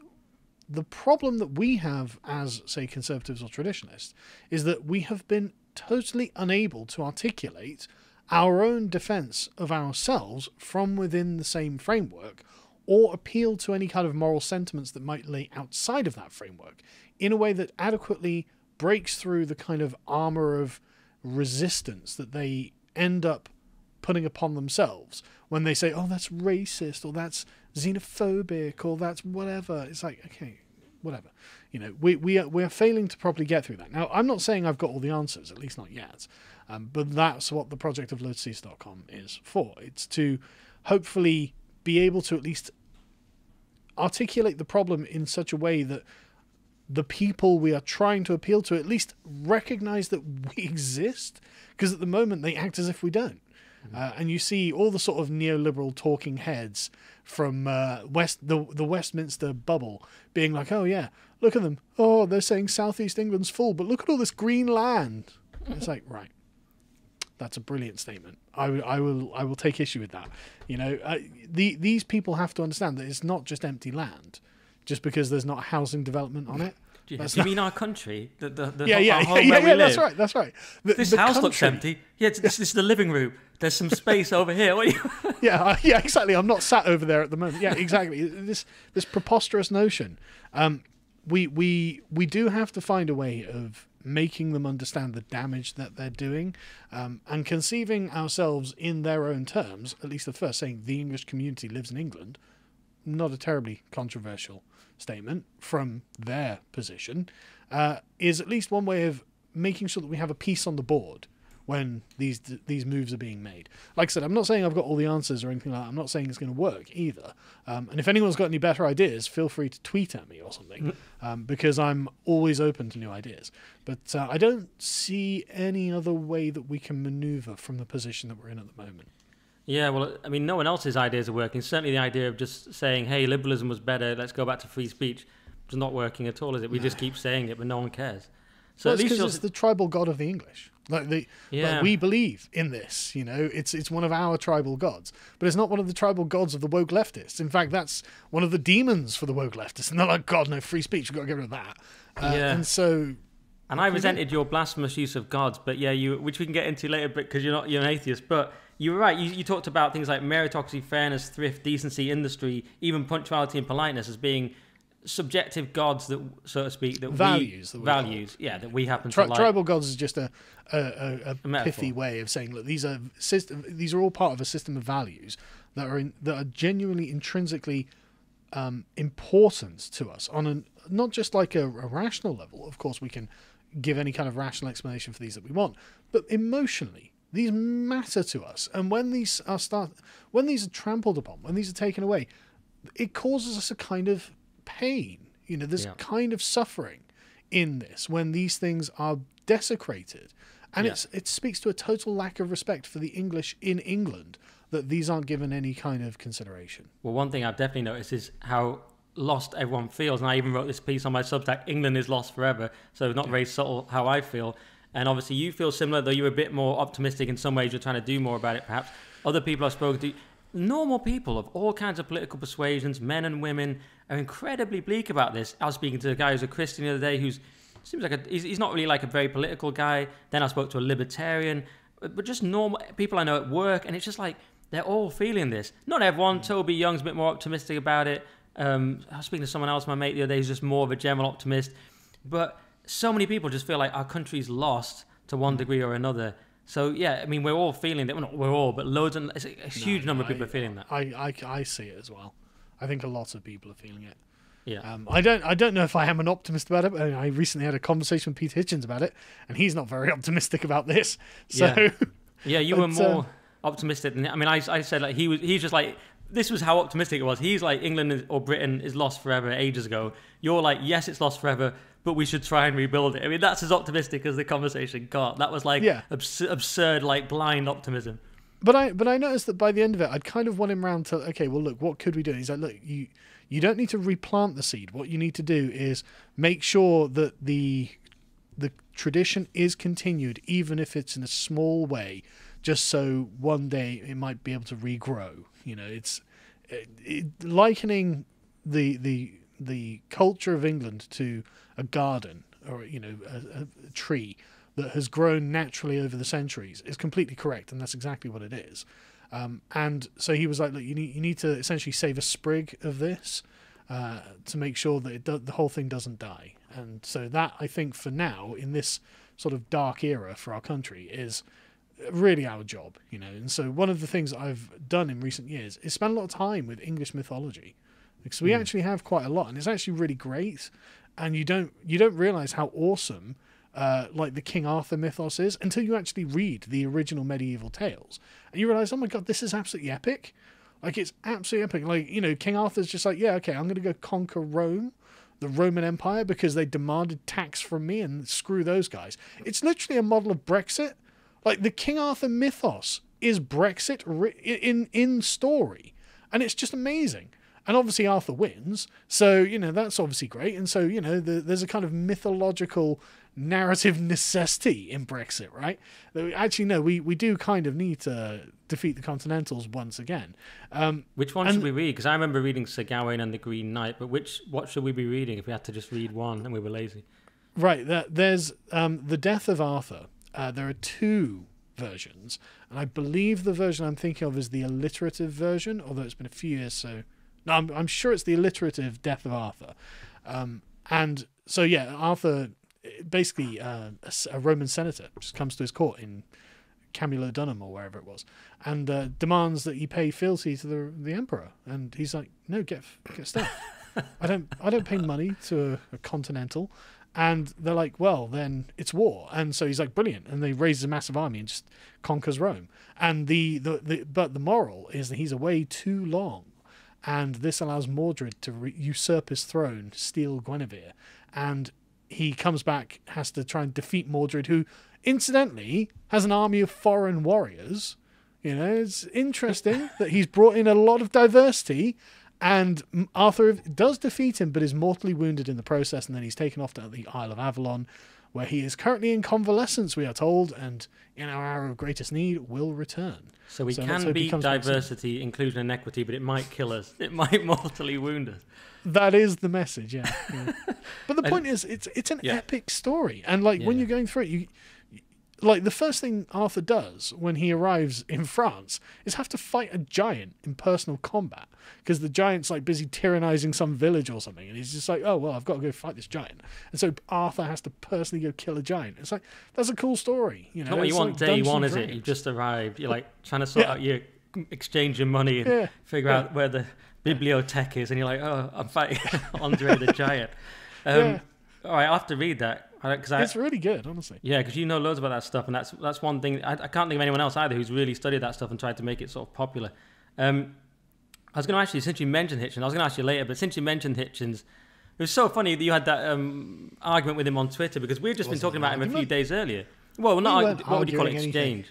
The problem that we have as, say, conservatives or traditionalists is that we have been totally unable to articulate our own defense of ourselves from within the same framework or appeal to any kind of moral sentiments that might lay outside of that framework in a way that adequately breaks through the kind of armor of resistance that they end up putting upon themselves when they say, oh, that's racist or that's xenophobic or that's whatever. It's like, okay, whatever. You know, we, we, are, we are failing to properly get through that. Now, I'm not saying I've got all the answers, at least not yet, um, but that's what the project of Lotus Eaters dot com is for. It's to hopefully be able to at least articulate the problem in such a way that the people we are trying to appeal to at least recognize that we exist, because at the moment they act as if we don't. Uh, and you see all the sort of neoliberal talking heads from uh, West the the Westminster bubble being like, oh yeah, look at them. Oh, they're saying Southeast England's full, but look at all this green land. And it's like, right, that's a brilliant statement. I, I will I will take issue with that. You know, uh, the these people have to understand that it's not just empty land, just because there's not housing development on it. Do you, that's you not... mean our country? The, the, the yeah, whole, yeah, our home yeah, where yeah, we yeah live. That's right, that's right. The, this the house country, looks empty. Yeah, it's, this, this is the living room. There's some space over here. What are you... yeah, yeah, exactly. I'm not sat over there at the moment. Yeah, exactly. this this preposterous notion. Um, we we we do have to find a way of making them understand the damage that they're doing, um, and conceiving ourselves in their own terms. At least the first saying, the English community lives in England. Not a terribly controversial statement from their position, uh, is at least one way of making sure that we have a piece on the board when these these moves are being made. Like I said, I'm not saying I've got all the answers or anything like that. I'm not saying it's going to work either. Um, and if anyone's got any better ideas, feel free to tweet at me or something, um, because I'm always open to new ideas. But uh, I don't see any other way that we can maneuver from the position that we're in at the moment. Yeah, well, I mean, no one else's ideas are working. Certainly the idea of just saying, hey, liberalism was better, let's go back to free speech, is not working at all, is it? We no. just keep saying it, but no one cares. So well, at least it's the tribal god of the English. Like, the, yeah. like we believe in this, you know, it's it's one of our tribal gods, but it's not one of the tribal gods of the woke leftists. In fact, that's one of the demons for the woke leftists. And they're like, God, no free speech. We've got to get rid of that. Uh, yeah. And so, and I resented your blasphemous use of gods, but yeah, you which we can get into later, because you're not you're an atheist. But you're right. You, you talked about things like meritocracy, fairness, thrift, decency, industry, even punctuality and politeness as being subjective gods that, so to speak, that values, we, that we values, yeah, that we happen Tri to like. Tribal gods is just a a, a, a, a pithy way of saying, look, these are system, these are all part of a system of values that are in, that are genuinely intrinsically um, important to us on an not just like a, a rational level. Of course, we can give any kind of rational explanation for these that we want, but emotionally, these matter to us. And when these are start, when these are trampled upon, when these are taken away, it causes us a kind of pain, you know, there's yeah. kind of suffering in this when these things are desecrated, and yeah. it's it speaks to a total lack of respect for the English in England that these aren't given any kind of consideration. Well, one thing I've definitely noticed is how lost everyone feels, and I even wrote this piece on my Substack, England is Lost Forever, so not yeah. very subtle how I feel, and obviously you feel similar, though you're a bit more optimistic in some ways, you're trying to do more about it perhaps. Other people I've spoken to, normal people of all kinds of political persuasions, men and women, are incredibly bleak about this. I was speaking to a guy who's a Christian the other day who's seems like a, he's, he's not really like a very political guy. Then I spoke to a libertarian, but, but just normal people I know at work, and it's just like they're all feeling this. Not everyone. Toby Young's a bit more optimistic about it. Um, I was speaking to someone else, my mate, the other day who's just more of a general optimist. But so many people just feel like our country's lost to one degree or another. So, yeah, I mean, we're all feeling that. Well, not we're all, but loads and it's a huge no, number I, of people are feeling that. I, I, I see it as well. I think a lot of people are feeling it. Yeah. Um, I don't I don't know if I am an optimist about it, but I recently had a conversation with Peter Hitchens about it, and he's not very optimistic about this. So, yeah, yeah you but, were more uh, optimistic than I mean, I, I said, like, he was, he's just like, this was how optimistic it was. He's like, England is, or Britain is lost forever ages ago. You're like, yes, it's lost forever, but we should try and rebuild it. I mean, that's as optimistic as the conversation got. That was like yeah. abs absurd, like blind optimism. But I, but I noticed that by the end of it, I'd kind of won him round to, okay, well, look, what could we do? And he's like, look, you, you don't need to replant the seed. What you need to do is make sure that the, the tradition is continued, even if it's in a small way, just so one day it might be able to regrow. You know, it's it, it, likening the, the, the culture of England to a garden or, you know, a, a tree that has grown naturally over the centuries is completely correct. And that's exactly what it is. Um, and so he was like, look, you need, you need to essentially save a sprig of this uh, to make sure that it do the whole thing doesn't die. And so that, I think, for now, in this sort of dark era for our country, is really our job, you know. And so one of the things I've done in recent years is spend a lot of time with English mythology, because we mm. actually have quite a lot, and it's actually really great. And you don't you don't realize how awesome uh, like the King Arthur mythos is until you actually read the original medieval tales, and you realize, oh my God, this is absolutely epic. Like, it's absolutely epic. Like, you know, King Arthur's just like, yeah, okay, I'm going to go conquer Rome, the Roman Empire, because they demanded tax from me, and screw those guys. It's literally a model of Brexit. Like, the King Arthur mythos is Brexit in in story, and it's just amazing. And obviously Arthur wins, so, you know, that's obviously great. And so, you know, the, there's a kind of mythological narrative necessity in Brexit, right? Actually, no, we, we do kind of need to defeat the Continentals once again. Um, which one and, should we read? Because I remember reading Sir Gawain and the Green Knight, but which what should we be reading if we had to just read one and we were lazy? Right, that, there's um, The Death of Arthur. Uh, there are two versions, and I believe the version I'm thinking of is the alliterative version, although it's been a few years, so... No, I'm, I'm sure it's the alliterative Death of Arthur. Um, and so, yeah, Arthur, basically uh, a, a Roman senator, just comes to his court in Camulodunum Dunham or wherever it was, and uh, demands that he pay fealty to the the emperor. And he's like, no, get get stuff. I don't I don't pay money to a, a continental. And they're like, well, then it's war. And so he's like, brilliant. And they raise a massive army and just conquers Rome. And the, the, the but the moral is that he's away too long. And this allows Mordred to re usurp his throne, steal Guinevere. And he comes back, has to try and defeat Mordred, who, incidentally, has an army of foreign warriors. You know, it's interesting that he's brought in a lot of diversity. And Arthur does defeat him, but is mortally wounded in the process. And then he's taken off to the Isle of Avalon, where he is currently in convalescence, we are told, and in our hour of greatest need will return. So we so can be diversity, missing. inclusion and equity, but it might kill us. It might mortally wound us. That is the message, yeah. yeah. But the point and, is, it's it's an yeah. epic story. And like yeah. when you're going through it, you... Like, the first thing Arthur does when he arrives in France is have to fight a giant in personal combat, because the giant's, like, busy tyrannizing some village or something, and he's just like, oh, well, I've got to go fight this giant. And so Arthur has to personally go kill a giant. It's like, that's a cool story. You know, not what you want day one, is it? You've just arrived. You're, like, trying to sort yeah. out your exchange your money and yeah. figure yeah. out where the bibliothèque is, and you're like, oh, I'm fighting Andre the Giant. Um, yeah. All right, I'll have to read that. I, I, it's really good, honestly. Yeah, because you know loads about that stuff, and that's that's one thing. I, I can't think of anyone else either who's really studied that stuff and tried to make it sort of popular. Um, I was going to actually, since you mentioned Hitchens, I was going to ask you later, but since you mentioned Hitchens, it was so funny that you had that um, argument with him on Twitter, because we've just been talking about him a few days earlier. Well, not what would you call it, exchange?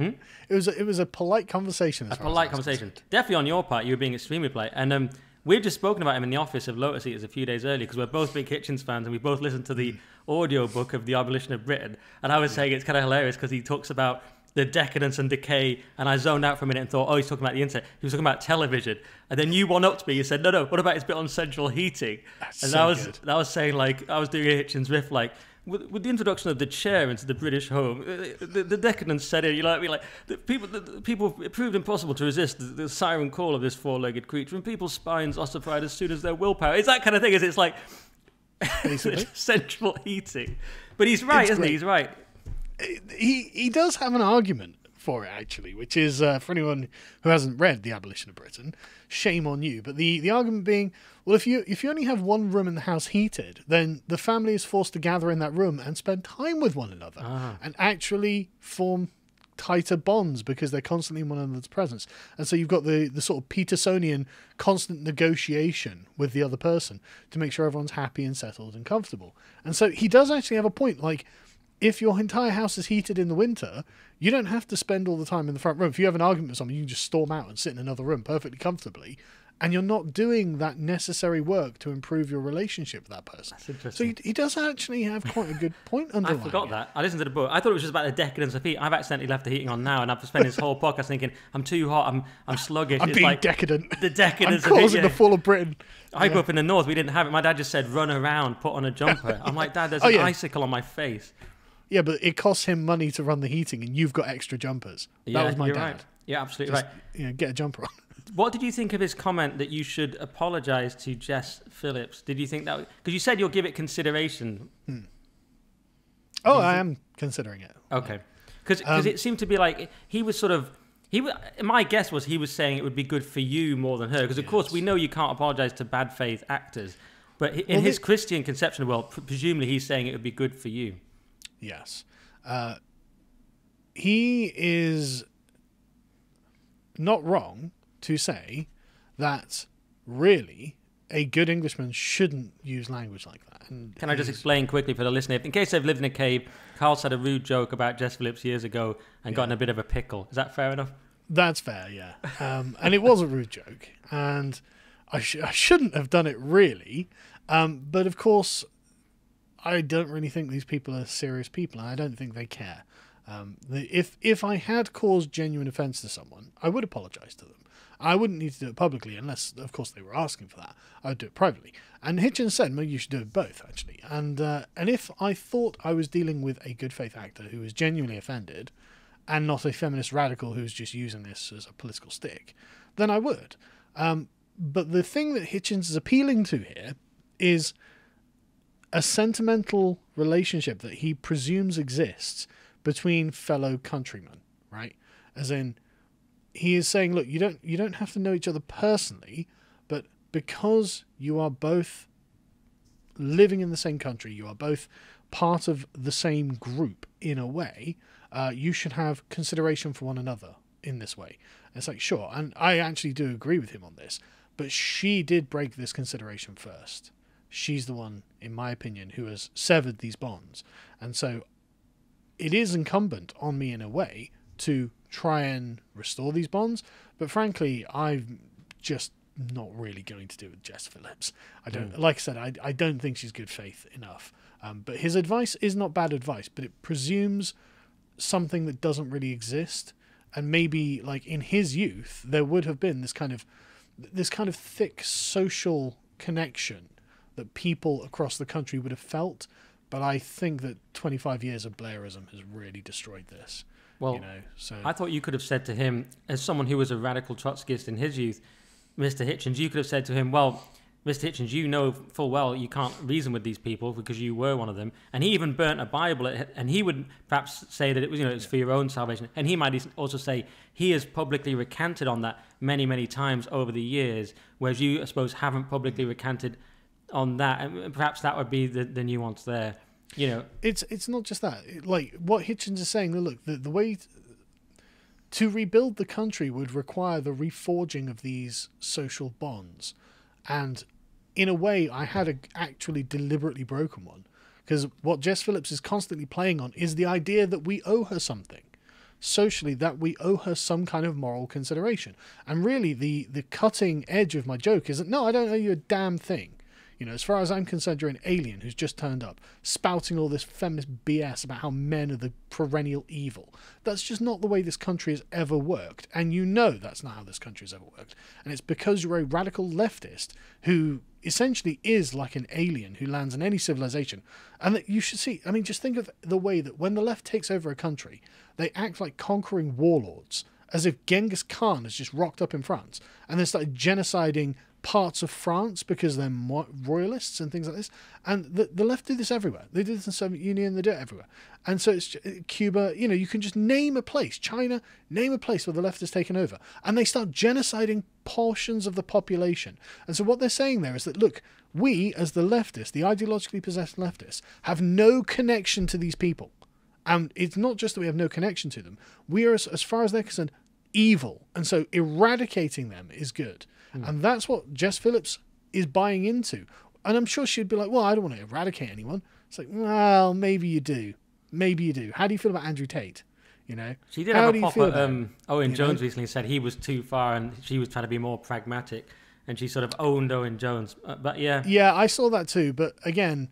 Hmm? It was a, it was a polite conversation. A polite conversation, definitely on your part. You were being extremely polite, and. Um, We've just spoken about him in the office of Lotus Eaters a few days earlier, because we're both big Hitchens fans, and we both listened to the audio book of The Abolition of Britain. And I was yeah. saying it's kind of hilarious, because he talks about the decadence and decay, and I zoned out for a minute and thought, oh, he's talking about the internet. He was talking about television. And then you one upped me. You said, no, no, what about his bit on central heating? That's and so I was, good. And I was saying, like, I was doing a Hitchens riff, like, With, with the introduction of the chair into the British home, the, the decadence set in. You know what I mean? Like, the people, the, the people, it proved impossible to resist the, the siren call of this four-legged creature, and people's spines ossified as soon as their willpower. It's that kind of thing. Is it's like central heating. But he's right, it's isn't great. he? He's right. He he does have an argument for it, actually, which is uh, for anyone who hasn't read The Abolition of Britain, shame on you. But the the argument being, well, if you if you only have one room in the house heated, then the family is forced to gather in that room and spend time with one another ah. and actually form tighter bonds, because they're constantly in one another's presence. And so you've got the the sort of Petersonian constant negotiation with the other person to make sure everyone's happy and settled and comfortable. And so he does actually have a point. Like, if your entire house is heated in the winter, you don't have to spend all the time in the front room. If you have an argument with someone, you can just storm out and sit in another room perfectly comfortably, and you're not doing that necessary work to improve your relationship with that person. That's interesting. So he, he does actually have quite a good point underlying I forgot it. that. I listened to the book. I thought it was just about the decadence of heat. I've accidentally left the heating on now, and I've spent this whole podcast thinking, I'm too hot, I'm I'm sluggish. I'm it's being like decadent. The decadence I'm of causing heat. the fall of Britain. I grew yeah. up in the north. We didn't have it. My dad just said, run around, put on a jumper. I'm like, Dad, there's oh, an yeah. icicle on my face. Yeah, but it costs him money to run the heating, and you've got extra jumpers. That yeah, was my you're dad. Right. Yeah, absolutely Just, right. You know, get a jumper on. What did you think of his comment that you should apologise to Jess Phillips? Did you think that... Because you said you'll give it consideration. Hmm. Oh, I am considering it. Okay. Because um, it seemed to be like he was sort of... He was, my guess was he was saying it would be good for you more than her. Because, of yes. course, we know you can't apologise to bad faith actors. But in well, his the, Christian conception of the world, presumably he's saying it would be good for you. Yes. Uh, he is not wrong to say that really a good Englishman shouldn't use language like that. And Can I just explain quickly for the listener? In case they've lived in a cave, Carl said a rude joke about Jess Phillips years ago and yeah. got in a bit of a pickle. Is that fair enough? That's fair, yeah. Um, and it was a rude joke. And I, sh I shouldn't have done it, really. Um, but, of course... I don't really think these people are serious people, and I don't think they care. Um, the, if if I had caused genuine offence to someone, I would apologise to them. I wouldn't need to do it publicly, unless, of course, they were asking for that. I would do it privately. And Hitchens said, well, you should do it both, actually. And, uh, and if I thought I was dealing with a good faith actor who was genuinely offended, and not a feminist radical who's just using this as a political stick, then I would. Um, but the thing that Hitchens is appealing to here is... a sentimental relationship that he presumes exists between fellow countrymen, right? As in, he is saying, look, you don't you don't have to know each other personally, but because you are both living in the same country, you are both part of the same group in a way, uh, you should have consideration for one another in this way. And it's like, sure, and I actually do agree with him on this, but she did break this consideration first. She's the one, in my opinion, who has severed these bonds. And so it is incumbent on me, in a way, to try and restore these bonds. But frankly, I've just not really going to do with Jess Phillips. I don't, mm. like I said, I, I don't think she's good faith enough. Um, but his advice is not bad advice, but it presumes something that doesn't really exist. And maybe, like, in his youth, there would have been this kind of this kind of thick social connection that people across the country would have felt. But I think that twenty-five years of Blairism has really destroyed this. Well, you know, so I thought you could have said to him, as someone who was a radical Trotskyist in his youth, Mister Hitchens, you could have said to him, well, Mister Hitchens, you know full well you can't reason with these people because you were one of them. And he even burnt a Bible, at, and he would perhaps say that it was, you know, it's yeah. for your own salvation. And he might also say he has publicly recanted on that many, many times over the years, whereas you, I suppose, haven't publicly recanted on that. And perhaps that would be the, the nuance there. You know, it's it's not just that. Like what Hitchens is saying, look, the, the way to rebuild the country would require the reforging of these social bonds. And in a way, I had a actually deliberately broken one, because what Jess Phillips is constantly playing on is the idea that we owe her something socially, that we owe her some kind of moral consideration. And really, the the cutting edge of my joke is that, no, I don't owe you a damn thing. You know, as far as I'm concerned, you're an alien who's just turned up, spouting all this feminist B S about how men are the perennial evil. That's just not the way this country has ever worked. And you know that's not how this country has ever worked. And it's because you're a radical leftist who essentially is like an alien who lands in any civilization. And that you should see, I mean, just think of the way that when the left takes over a country, they act like conquering warlords, as if Genghis Khan has just rocked up in France and then started genociding parts of France because they're royalists and things like this. And the, the left did this everywhere. They did this in the Soviet Union, they do it everywhere. And so it's Cuba, you know, you can just name a place, China, name a place where the left has taken over. And they start genociding portions of the population. And so what they're saying there is that, look, we as the leftists, the ideologically possessed leftists, have no connection to these people. And it's not just that we have no connection to them. We are, as, as far as they're concerned, evil. And so eradicating them is good. Mm. And that's what Jess Phillips is buying into. And I'm sure she'd be like, well, I don't want to eradicate anyone. It's like, well, maybe you do. Maybe you do. How do you feel about Andrew Tate? You know, she did How have a pop at um, Owen Jones know? recently said he was too far and she was trying to be more pragmatic. And she sort of owned Owen Jones. Uh, but yeah. Yeah, I saw that too. But again,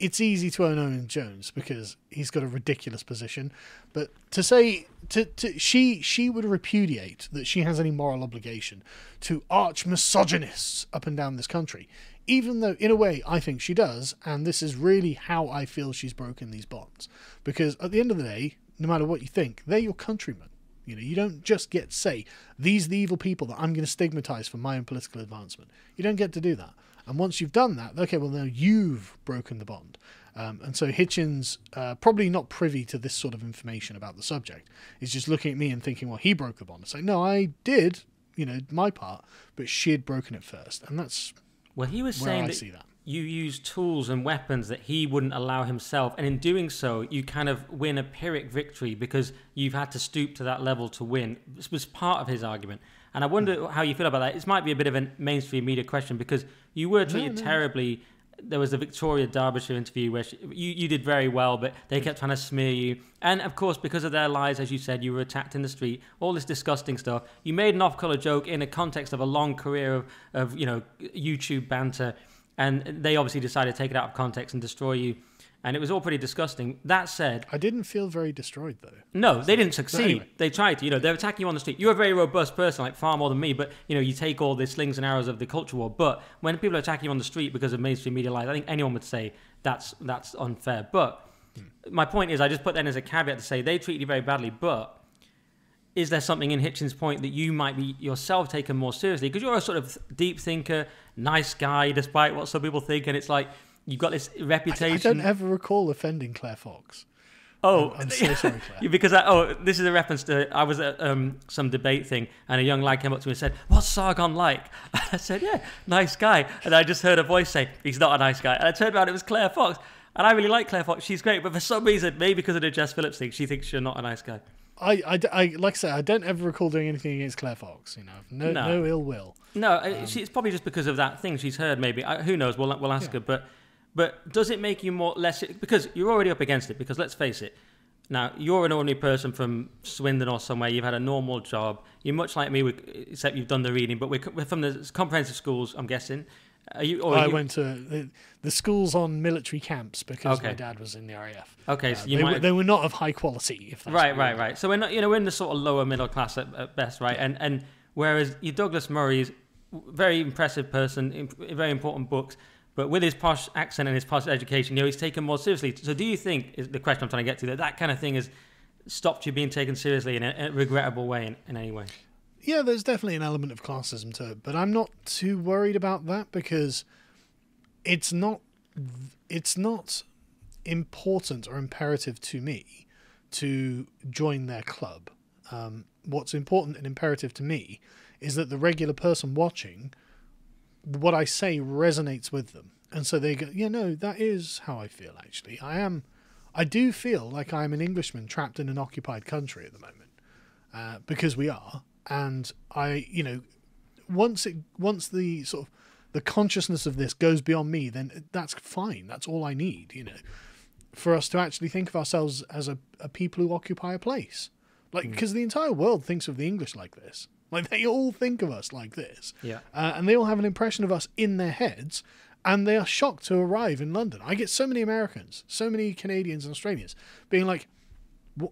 it's easy to own Owen Jones because he's got a ridiculous position. But to say to, to she she would repudiate that she has any moral obligation to arch misogynists up and down this country, even though in a way I think she does. And this is really how I feel she's broken these bonds, because at the end of the day, no matter what you think, they're your countrymen. You know, you don't just get to say, these are the evil people that I'm going to stigmatize for my own political advancement. You don't get to do that. And once you've done that, okay, well, now you've broken the bond. Um, and so Hitchens, uh, probably not privy to this sort of information about the subject, is just looking at me and thinking, well, he broke the bond. It's like, no, I did, you know, my part, but she had broken it first. And that's well, he was where saying I that see that. You use tools and weapons that he wouldn't allow himself. And in doing so, you kind of win a Pyrrhic victory because you've had to stoop to that level to win. This was part of his argument. And I wonder how you feel about that. It might be a bit of a mainstream media question because you were treated no, no. terribly. There was the Victoria Derbyshire interview where she, you, you did very well, but they kept trying to smear you. And of course, because of their lies, as you said, you were attacked in the street, all this disgusting stuff. You made an off-color joke in the context of a long career of, of you know, YouTube banter. And they obviously decided to take it out of context and destroy you. And it was all pretty disgusting. That said, I didn't feel very destroyed, though. No, they didn't succeed. Anyway. They tried to. You know, they're attacking you on the street. You're a very robust person, like far more than me. But, you know, you take all the slings and arrows of the culture war. But when people are attacking you on the street because of mainstream media lies, I think anyone would say that's, that's unfair. But hmm. my point is, I just put that in as a caveat to say they treat you very badly. But is there something in Hitchens' point that you might be yourself taken more seriously? Because you're a sort of deep thinker, nice guy, despite what some people think. And it's like, you've got this reputation. I, I don't ever recall offending Claire Fox. Oh, I'm, I'm so sorry, Claire. Because, I, oh, this is a reference to, I was at um, some debate thing and a young lad came up to me and said, what's Sargon like? And I said, yeah, nice guy. And I just heard a voice say, he's not a nice guy. And I turned around, it was Claire Fox. And I really like Claire Fox. She's great. But for some reason, maybe because of the Jess Phillips thing, she thinks you're not a nice guy. I, I, I, like I said, I don't ever recall doing anything against Claire Fox. You know, no, no. no ill will. No, um, she, it's probably just because of that thing she's heard. Maybe I, who knows? We'll we'll ask yeah. her. But but does it make you more less? Because you're already up against it. Because let's face it, Now, you're an ordinary person from Swindon or somewhere. You've had a normal job. You're much like me, except you've done the reading. But we're, we're from the comprehensive schools, I'm guessing. Are you, or I you... went to the, the schools on military camps because okay. my dad was in the R A F. Okay, uh, so you they, might have... they were not of high quality. If that's right, right, right. So we're not, you know, we're in the sort of lower middle class at, at best, right? Yeah. And and whereas your Douglas Murray's very impressive person, very important books, but with his posh accent and his posh education, you know, he's taken more seriously. So do you think, is the question I'm trying to get to, that that kind of thing has stopped you being taken seriously in a, a regrettable way in, in any way? Yeah, there's definitely an element of classism to it, but I'm not too worried about that because it's not it's not important or imperative to me to join their club. Um, what's important and imperative to me is that the regular person watching, what I say resonates with them. And so they go, yeah, no, that is how I feel, actually. I am, I do feel like I'm an Englishman trapped in an occupied country at the moment, uh, because we are. And I, you know, once it, once the sort of the consciousness of this goes beyond me, then that's fine. That's all I need, you know, for us to actually think of ourselves as a, a people who occupy a place. Like, because mm. the entire world thinks of the English like this. Like, they all think of us like this. Yeah. Uh, and they all have an impression of us in their heads, and they are shocked to arrive in London. I get so many Americans, so many Canadians and Australians being like,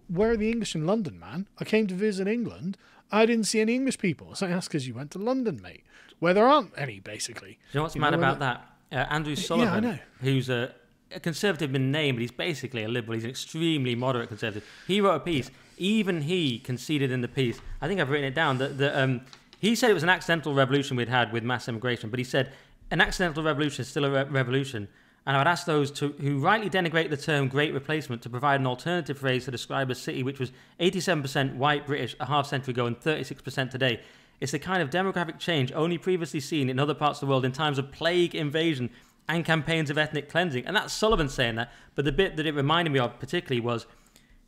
where are the English in London, man? I came to visit England. I didn't see any English people. So that's because you went to London, mate, where there aren't any, basically. Do you know what's you mad know about that? that? Uh, Andrew Sullivan, yeah, I know. who's a, a conservative in name, but he's basically a liberal. He's an extremely moderate conservative. He wrote a piece. Even he conceded in the piece, I think I've written it down, that, that um, he said it was an accidental revolution we'd had with mass immigration, but he said an accidental revolution is still a re revolution. And I would ask those to, who rightly denigrate the term great replacement to provide an alternative phrase to describe a city which was eighty-seven percent white British a half century ago and thirty-six percent today. It's the kind of demographic change only previously seen in other parts of the world in times of plague, invasion, and campaigns of ethnic cleansing. And that's Sullivan saying that. But the bit that it reminded me of particularly was,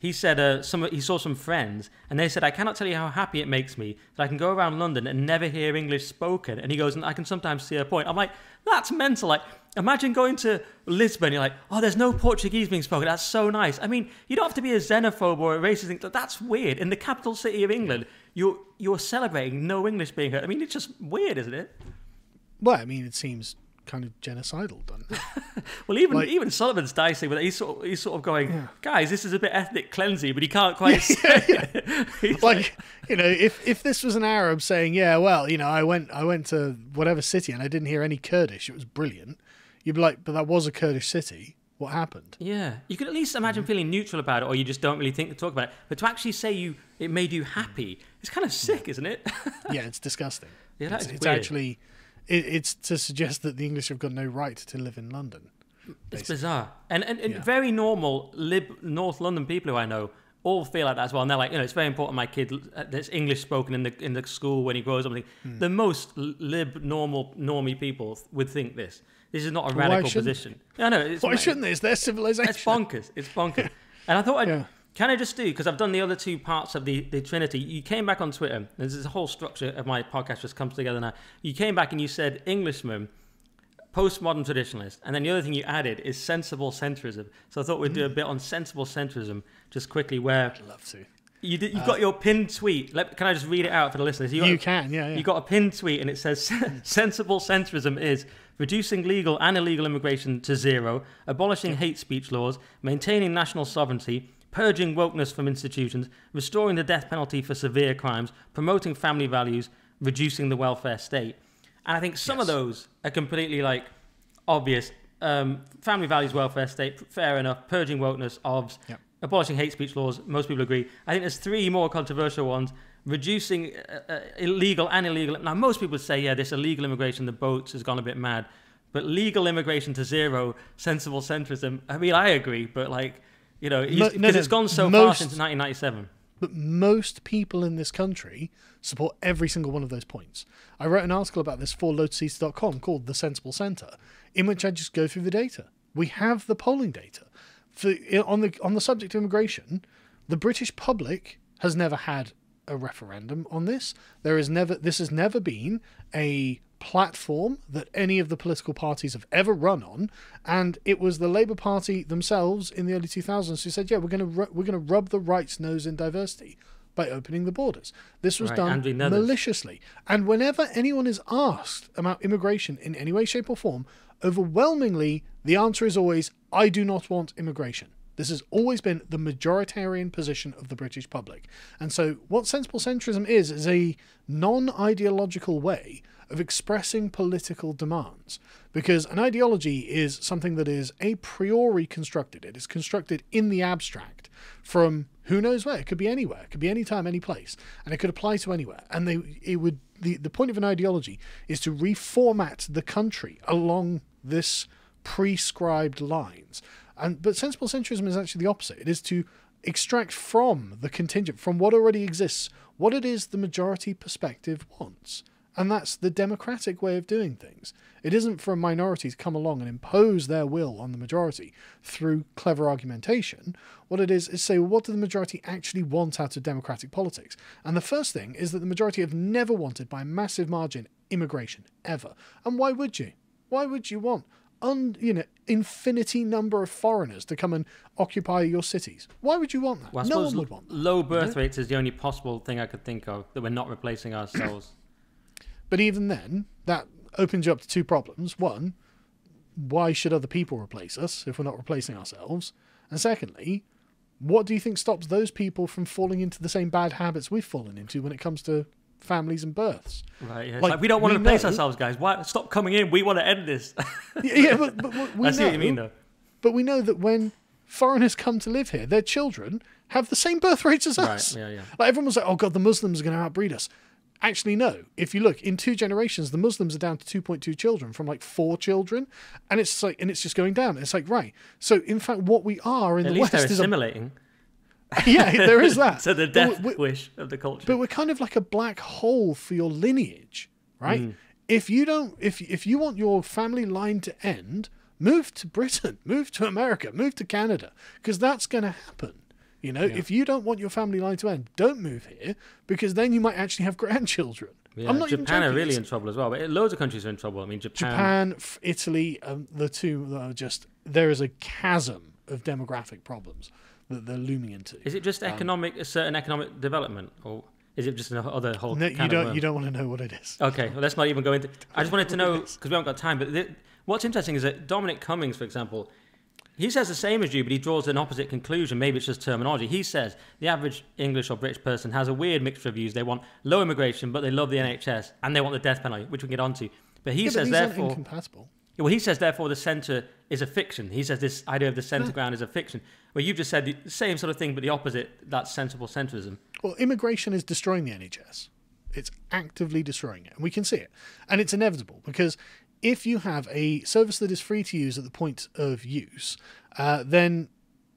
he said uh, some, he saw some friends, and they said, I cannot tell you how happy it makes me that I can go around London and never hear English spoken. And he goes, and I can sometimes see a point. I'm like, that's mental. Like, imagine going to Lisbon, you're like, oh, there's no Portuguese being spoken. That's so nice. I mean, you don't have to be a xenophobe or a racist. That's weird. In the capital city of England, you're, you're celebrating no English being heard. I mean, it's just weird, isn't it? Well, I mean, it seems kind of genocidal, done. Well, even like, even Sullivan's dicey with it. He's sort of, he's sort of going, yeah, guys, this is a bit ethnic cleansing, but he can't quite say it. Like, like, you know, if if this was an Arab saying, yeah, well, you know, I went I went to whatever city and I didn't hear any Kurdish, it was brilliant. You'd be like, but that was a Kurdish city. What happened? Yeah, you could at least imagine mm. feeling neutral about it, or you just don't really think to talk about it. But to actually say you it made you happy, it's kind of sick, yeah. isn't it? Yeah, it's disgusting. Yeah, that's it's, it's actually. It's to suggest that the English have got no right to live in London. Basically. It's bizarre. And, and, and yeah. very normal lib North London people who I know all feel like that as well. And they're like, you know, it's very important my kid, uh, there's English spoken in the, in the school when he grows up. Mm. The most lib, normal, normie people would think this. This is not a well, radical position. No, no, it's, Why like, shouldn't they? It's their civilization. It's bonkers. It's bonkers. And I thought, I'd, yeah. can I just do, because I've done the other two parts of the, the Trinity. You came back on Twitter. This is the whole structure of my podcast just comes together now. You came back and you said Englishman, postmodern traditionalist. And then the other thing you added is sensible centrism. So I thought we'd do a bit on sensible centrism just quickly where... I'd love to. You did, you've uh, got your pinned tweet. Let, can I just read it out for the listeners? You, got, you can, yeah, yeah. You've got a pinned tweet and it says, sensible centrism is... reducing legal and illegal immigration to zero, abolishing hate speech laws, maintaining national sovereignty, purging wokeness from institutions, restoring the death penalty for severe crimes, promoting family values, reducing the welfare state. And I think some yes. of those are completely, like, obvious. Um, family values, welfare state, fair enough. Purging wokeness, obvs. Yep. Abolishing hate speech laws, most people agree. I think there's three more controversial ones. Reducing uh, uh, illegal and illegal... Now, most people say, yeah, this illegal immigration, the boats, has gone a bit mad. But legal immigration to zero, sensible centrism... I mean, I agree, but, like, you know... Because no, no, it's gone so most, far since nineteen ninety-seven. But most people in this country support every single one of those points. I wrote an article about this for Lotus Eaters dot com called The Sensible Centre, in which I just go through the data. We have the polling data. For, on the on the subject of immigration, the British public has never had a referendum on this. There is never this has never been a platform that any of the political parties have ever run on, and it was the Labour Party themselves in the early two thousands who said, yeah, we're going to we're going to rub the right's nose in diversity by opening the borders. This was right, done and maliciously. And whenever anyone is asked about immigration in any way, shape or form, overwhelmingly the answer is always, I do not want immigration. This has always been the majoritarian position of the British public. And so what sensible centrism is, is a non-ideological way of expressing political demands, because an ideology is something that is a priori constructed. It is constructed in the abstract from who knows where. It could be anywhere. It could be any time, any place, and it could apply to anywhere. And they, it would, the, the point of an ideology is to reformat the country along this prescribed lines. And, but sensible centrism is actually the opposite. It is to extract from the contingent, from what already exists, what it is the majority perspective wants. And that's the democratic way of doing things. It isn't for a minority to come along and impose their will on the majority through clever argumentation. What it is is say, well, what do the majority actually want out of democratic politics? And the first thing is that the majority have never wanted, by a massive margin, immigration, ever. And why would you? Why would you want un, you know, infinity number of foreigners to come and occupy your cities? Why would you want that? Well, no one would want that. Low birth rates is the only possible thing I could think of, that we're not replacing ourselves. But even then, that opens you up to two problems. One, why should other people replace us if we're not replacing ourselves? And secondly, what do you think stops those people from falling into the same bad habits we've fallen into when it comes to families and births? Right, yeah. Like, like, we don't want to replace ourselves, guys. Why? Stop coming in. We want to end this. yeah, yeah, but, but, but we I know, see what you mean, though. But we know that when foreigners come to live here, their children have the same birth rates as us. Right, yeah, yeah. Like, everyone was like, oh, God, the Muslims are going to outbreed us. Actually, no. If you look, in two generations, the Muslims are down to two point two children from like four children, and it's like, and it's just going down. It's like, right. So, in fact, what we are in the West is at least they're assimilating. A... Yeah, there is that. So the death we, wish of the culture. But we're kind of like a black hole for your lineage, right? Mm. If you don't, if if you want your family line to end, move to Britain, move to America, move to Canada, because that's going to happen. You know, yeah. If you don't want your family line to end, don't move here, because then you might actually have grandchildren. Yeah, I'm not Japan even joking. Are really in trouble as well. But loads of countries are in trouble. I mean, Japan, Japan, Italy, um, the two that are just, there is a chasm of demographic problems that they're looming into. Is it just economic, um, a certain economic development, or is it just another whole? No, you don't. You don't want to know what it is. Okay, well, let's not even go into. I just wanted to know because we haven't got time. But th what's interesting is that Dominic Cummings, for example. He says the same as you, but he draws an opposite conclusion. Maybe it's just terminology. He says the average English or British person has a weird mixture of views. They want low immigration, but they love the N H S, and they want the death penalty, which we can get onto. But he yeah, says, but these therefore... incompatible. Well, he says, therefore, the centre is a fiction. He says this idea of the centre yeah. ground is a fiction. Well, you've just said the same sort of thing, but the opposite. That's sensible centrism. Well, immigration is destroying the N H S. It's actively destroying it, and we can see it. And it's inevitable, because... if you have a service that is free to use at the point of use, uh, then,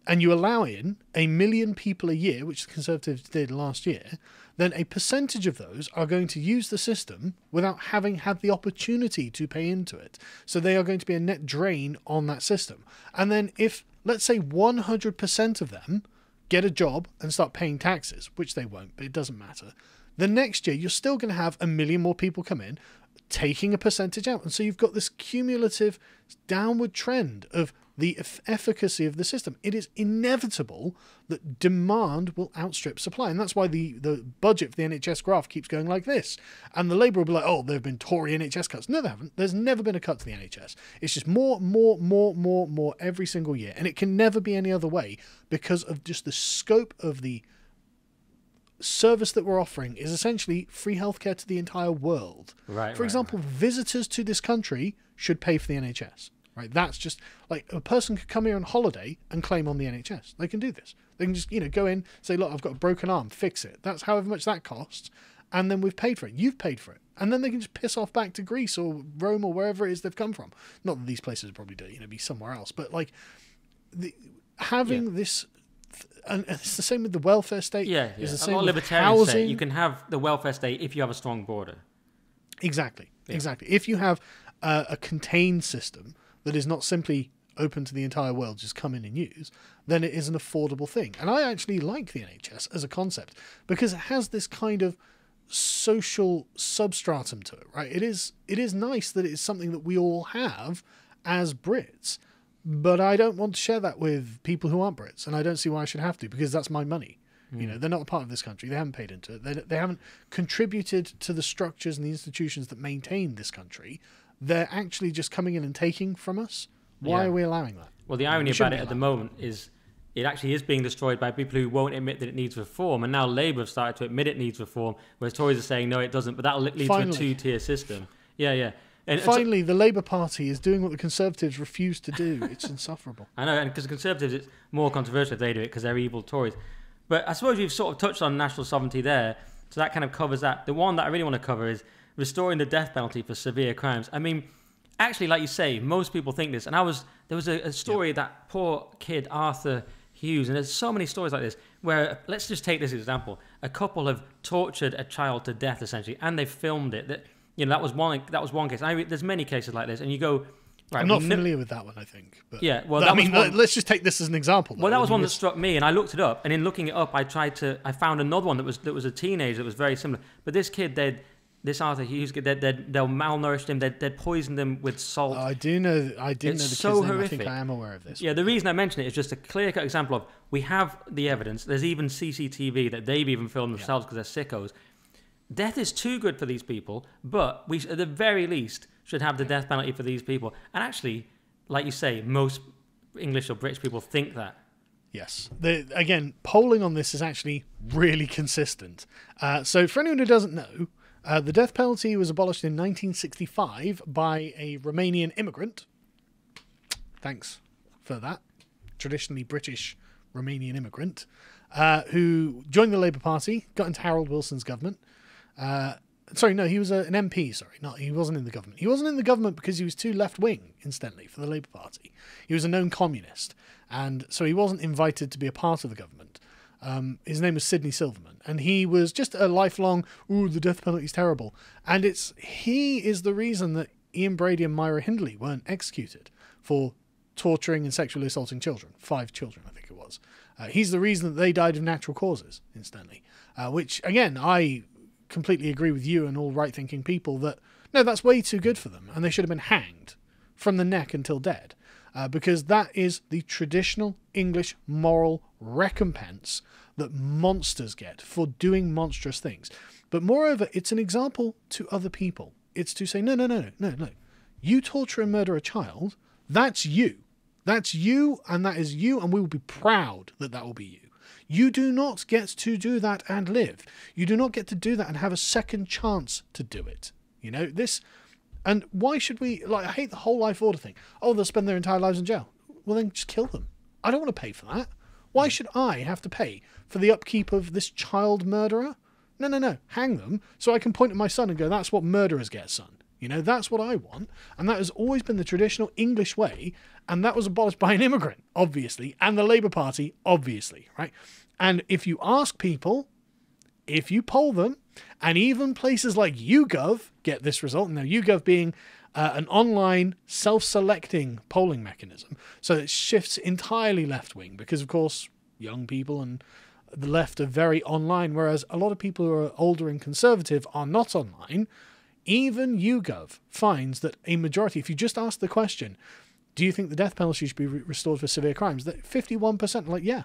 and you allow in a million people a year, which the Conservatives did last year, then a percentage of those are going to use the system without having had the opportunity to pay into it. So they are going to be a net drain on that system. And then if, let's say, one hundred percent of them get a job and start paying taxes, which they won't, but it doesn't matter, the next year you're still going to have a million more people come in, taking a percentage out. And so you've got this cumulative downward trend of the efficacy of the system. It is inevitable that demand will outstrip supply. And that's why the, the budget for the N H S graph keeps going like this. And the Labour will be like, oh, there have been Tory N H S cuts. No, there haven't. There's never been a cut to the N H S. It's just more, more, more, more, more every single year. And it can never be any other way because of just the scope of the service that we're offering is essentially free healthcare to the entire world. Right. For right, example, right. visitors to this country should pay for the N H S. Right. That's just like a person could come here on holiday and claim on the N H S. They can do this. They can just, you know, go in, say, look, I've got a broken arm, fix it. That's however much that costs. And then we've paid for it. You've paid for it. And then they can just piss off back to Greece or Rome or wherever it is they've come from. Not that these places would probably do, you know, be somewhere else. But like the, having yeah. this... and it's the same with the welfare state. Yeah, yeah. It's the same a lot of libertarians say you can have the welfare state if you have a strong border. Exactly, yeah. exactly. If you have uh, a contained system that is not simply open to the entire world, just come in and use, then it is an affordable thing. And I actually like the N H S as a concept because it has this kind of social substratum to it, right? It is, it is nice that it's something that we all have as Brits, but I don't want to share that with people who aren't Brits, and I don't see why I should have to, because that's my money. Mm. You know, they're not a part of this country. They haven't paid into it. They, they haven't contributed to the structures and the institutions that maintain this country. They're actually just coming in and taking from us. Why yeah. are we allowing that? Well, the irony we about it at the moment is it actually is being destroyed by people who won't admit that it needs reform. And now Labour have started to admit it needs reform, whereas Tories are saying, no, it doesn't. But that leads Finally. to a two-tier system. Yeah, yeah. And Finally, so, the Labour Party is doing what the Conservatives refuse to do. It's insufferable. I know, and because the Conservatives, it's more controversial if they do it because they're evil Tories. But I suppose you've sort of touched on national sovereignty there, so that kind of covers that. The one that I really want to cover is restoring the death penalty for severe crimes. I mean, actually, like you say, most people think this. And I was there was a, a story yep. that poor kid Arthur Hughes, and there's so many stories like this, where, let's just take this example, a couple have tortured a child to death, essentially, and they filmed it. That, you know, that was one. That was one case. I mean, there's many cases like this, and you go. Right, I'm not familiar with that one. I think. But yeah. Well, that, I mean, one, let's just take this as an example. Though. Well, that was one that struck me, and I looked it up. And in looking it up, I tried to. I found another one that was that was a teenager that was very similar. But this kid, they, this Arthur Hughes kid, they they'll malnourished him. They they poisoned him with salt. Uh, I do know. I do know the so kid's name. Horrific. I think I am aware of this. Yeah. One. The reason I mention it is just a clear-cut example of we have the evidence. There's even C C T V that they've even filmed themselves because yeah. they're sickos. Death is too good for these people, but we, at the very least, should have the death penalty for these people. And actually, like you say, most English or British people think that. Yes. The, again, polling on this is actually really consistent. Uh, so for anyone who doesn't know, uh, the death penalty was abolished in nineteen sixty-five by a Romanian immigrant. Thanks for that. Traditionally British Romanian immigrant uh, who joined the Labour Party, got into Harold Wilson's government. Uh, sorry, no, he was a, an M P, sorry. Not, he wasn't in the government. He wasn't in the government because he was too left-wing, incidentally, for the Labour Party. He was a known communist, and so he wasn't invited to be a part of the government. Um, his name was Sidney Silverman, and he was just a lifelong, ooh, the death penalty's terrible. And it's he is the reason that Ian Brady and Myra Hindley weren't executed for torturing and sexually assaulting children. Five children, I think it was. Uh, he's the reason that they died of natural causes, incidentally, uh, which, again, I... completely agree with you and all right-thinking people that no, that's way too good for them, and they should have been hanged from the neck until dead, uh, because that is the traditional English moral recompense that monsters get for doing monstrous things. But moreover, it's an example to other people. It's to say, no, no, no, no, no. You torture and murder a child, that's you. That's you, and that is you, and we will be proud that that will be you. You do not get to do that and live. You do not get to do that and have a second chance to do it. You know, this... And why should we... Like, I hate the whole life order thing. Oh, they'll spend their entire lives in jail. Well, then just kill them. I don't want to pay for that. Why should I have to pay for the upkeep of this child murderer? No, no, no. Hang them so I can point at my son and go, that's what murderers get, son. You know, that's what I want. And that has always been the traditional English way. And that was abolished by an immigrant, obviously, and the Labour Party, obviously, right? And if you ask people, if you poll them, and even places like YouGov get this result, now YouGov being uh, an online self-selecting polling mechanism, so it shifts entirely left-wing because, of course, young people and the left are very online, whereas a lot of people who are older and conservative are not online. Even YouGov finds that a majority, if you just ask the question, do you think the death penalty should be re restored for severe crimes? That fifty-one percent like, yeah.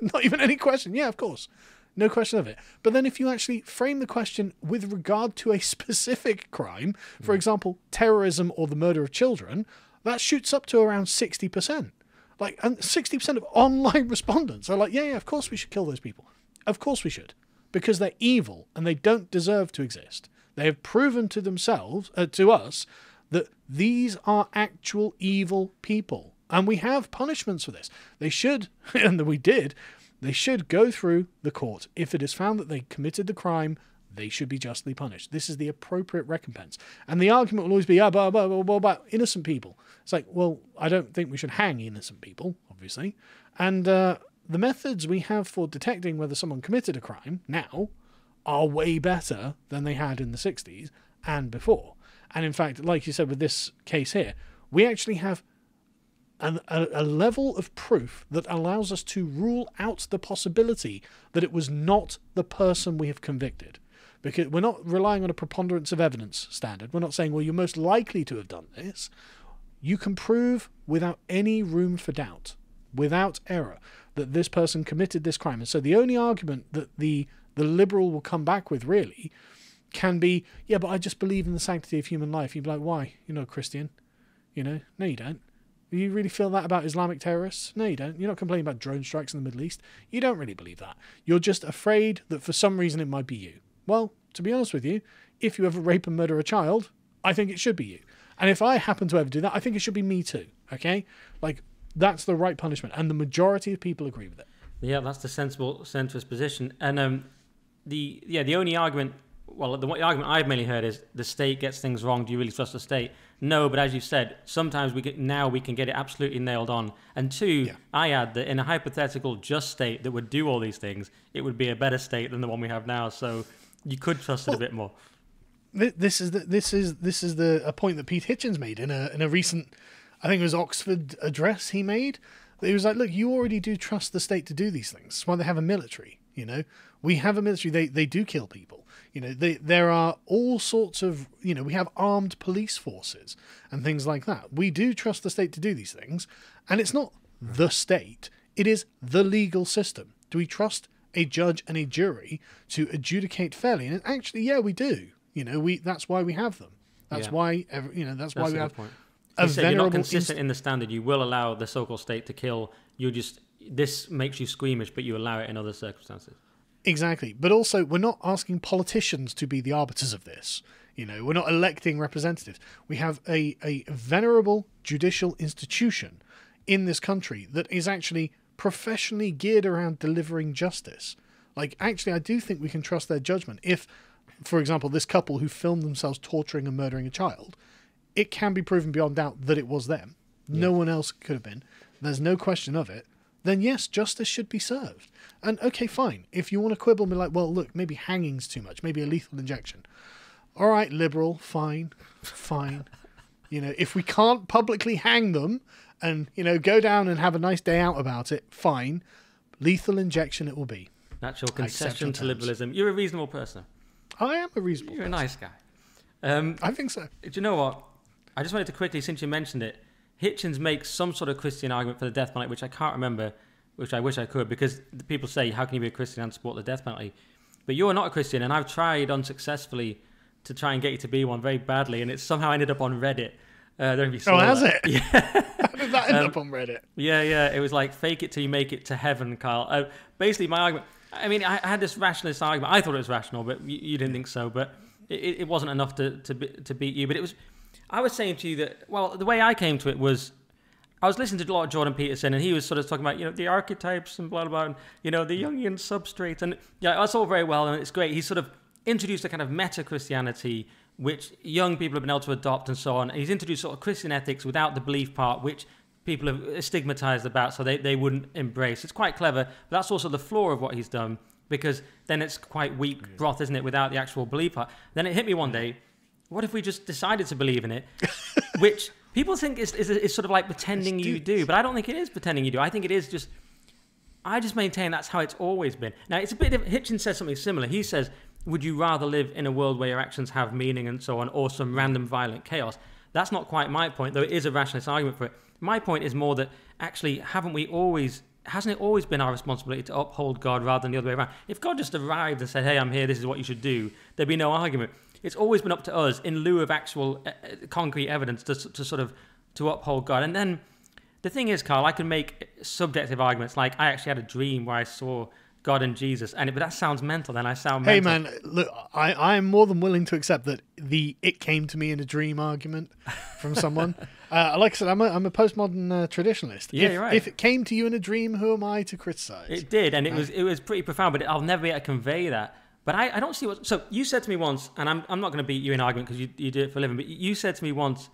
Not even any question. Yeah, of course. No question of it. But then if you actually frame the question with regard to a specific crime, for mm. example, terrorism or the murder of children, that shoots up to around sixty percent. Like, and sixty percent of online respondents are like, yeah, yeah, of course we should kill those people. Of course we should. Because they're evil and they don't deserve to exist. They have proven to themselves, uh, to us, that these are actual evil people. And we have punishments for this. They should, and we did, they should go through the court. If it is found that they committed the crime, they should be justly punished. This is the appropriate recompense. And the argument will always be, ah, blah, blah, blah, blah, blah, innocent people. It's like, well, I don't think we should hang innocent people, obviously. And uh, the methods we have for detecting whether someone committed a crime now are way better than they had in the sixties and before. And in fact, like you said with this case here, we actually have an, a, a level of proof that allows us to rule out the possibility that it was not the person we have convicted. because we're not relying on a preponderance of evidence standard. We're not saying, well, you're most likely to have done this. You can prove without any room for doubt, without error, that this person committed this crime. And so the only argument that the, the liberal will come back with, really, can be, yeah, but I just believe in the sanctity of human life. You'd be like, why? You're not a Christian. You know? No, you don't. You really feel that about Islamic terrorists? No, you don't. You're not complaining about drone strikes in the Middle East. You don't really believe that. You're just afraid that for some reason it might be you. Well, to be honest with you, if you ever rape and murder a child, I think it should be you. And if I happen to ever do that, I think it should be me too, okay? Like, that's the right punishment, and the majority of people agree with it. Yeah, that's the sensible, centrist position. And um, the yeah, the only argument, well, the, the argument I've mainly heard is the state gets things wrong. Do you really trust the state? No, but as you said, sometimes we get, now we can get it absolutely nailed on. And two, yeah. I add that in a hypothetical just state that would do all these things, it would be a better state than the one we have now. So you could trust well, it a bit more. Th this is the, this is this is the a point that Pete Hitchens made in a in a recent. I think it was Oxford address he made. He was like, look, you already do trust the state to do these things. That's why they have a military, you know. We have a military. They, they do kill people. You know, they, there are all sorts of, you know, we have armed police forces and things like that. We do trust the state to do these things. And it's not the state. It is the legal system. Do we trust a judge and a jury to adjudicate fairly? And actually, yeah, we do. You know, we that's why we have them. That's yeah. why, every, you know, that's, that's why we have... Point. You said you're not consistent in the standard. You will allow the so-called state to kill. You just this makes you squeamish, but you allow it in other circumstances. Exactly, but also we're not asking politicians to be the arbiters of this. You know, we're not electing representatives. We have a a venerable judicial institution in this country that is actually professionally geared around delivering justice. Like, actually, I do think we can trust their judgment. If, for example, this couple who filmed themselves torturing and murdering a child. It can be proven beyond doubt that it was them. Yeah. No one else could have been. There's no question of it. Then, yes, justice should be served. And, okay, fine. If you want to quibble and be like, well, look, maybe hanging's too much. Maybe a lethal injection. All right, liberal, fine, fine. You know, if we can't publicly hang them and, you know, go down and have a nice day out about it, fine. Lethal injection it will be. That's your concession to liberalism. You're a reasonable person. I am a reasonable You're person. You're a nice guy. Um, I think so. Do you know what? I just wanted to quickly, since you mentioned it, Hitchens makes some sort of Christian argument for the death penalty, which I can't remember, which I wish I could, because people say, how can you be a Christian and support the death penalty? But you're not a Christian, and I've tried unsuccessfully to try and get you to be one very badly, and it somehow ended up on Reddit. Uh, there you oh, has that. it? Yeah. How did that end um, up on Reddit? Yeah, yeah. It was like, fake it till you make it to heaven, Kyle. Uh, basically, my argument... I mean, I had this rationalist argument. I thought it was rational, but you, you didn't think so. But it, it wasn't enough to, to, to beat you. But it was... I was saying to you that, well, the way I came to it was, I was listening to a lot of Jordan Peterson, and he was sort of talking about, you know, the archetypes and blah, blah, blah, and, you know, the Jungian substrate. And, yeah, that's all very well, and it's great. He sort of introduced a kind of meta-Christianity, which young people have been able to adopt and so on. And he's introduced sort of Christian ethics without the belief part, which people have stigmatized about, so they, they wouldn't embrace. It's quite clever, but that's also the flaw of what he's done, because then it's quite weak yeah. broth, isn't it, without the actual belief part. Then it hit me one day, what if we just decided to believe in it? Which people think is, is, is sort of like pretending you do, but I don't think it is pretending you do. I think it is just, I just maintain that's how it's always been. Now, it's a bit of, Hitchens says something similar. He says, would you rather live in a world where your actions have meaning and so on, or some random violent chaos? That's not quite my point, though it is a rationalist argument for it. My point is more that actually, haven't we always, hasn't it always been our responsibility to uphold God rather than the other way around? If God just arrived and said, hey, I'm here, this is what you should do, there'd be no argument. It's always been up to us, in lieu of actual uh, concrete evidence, to, to sort of to uphold God. And then the thing is, Carl, I can make subjective arguments. Like, I actually had a dream where I saw God and Jesus, and it, but that sounds mental. Then I sound hey mental. man, look, I I am more than willing to accept that the "it came to me in a dream" argument from someone. uh, like I said, I'm a I'm a postmodern uh, traditionalist. Yeah, if, you're right. If it came to you in a dream, who am I to criticize? It did, and it right. was it was pretty profound. But I'll never be able to convey that. But I, I don't see what... So you said to me once, and I'm, I'm not going to beat you in argument because you, you do it for a living, but you said to me once,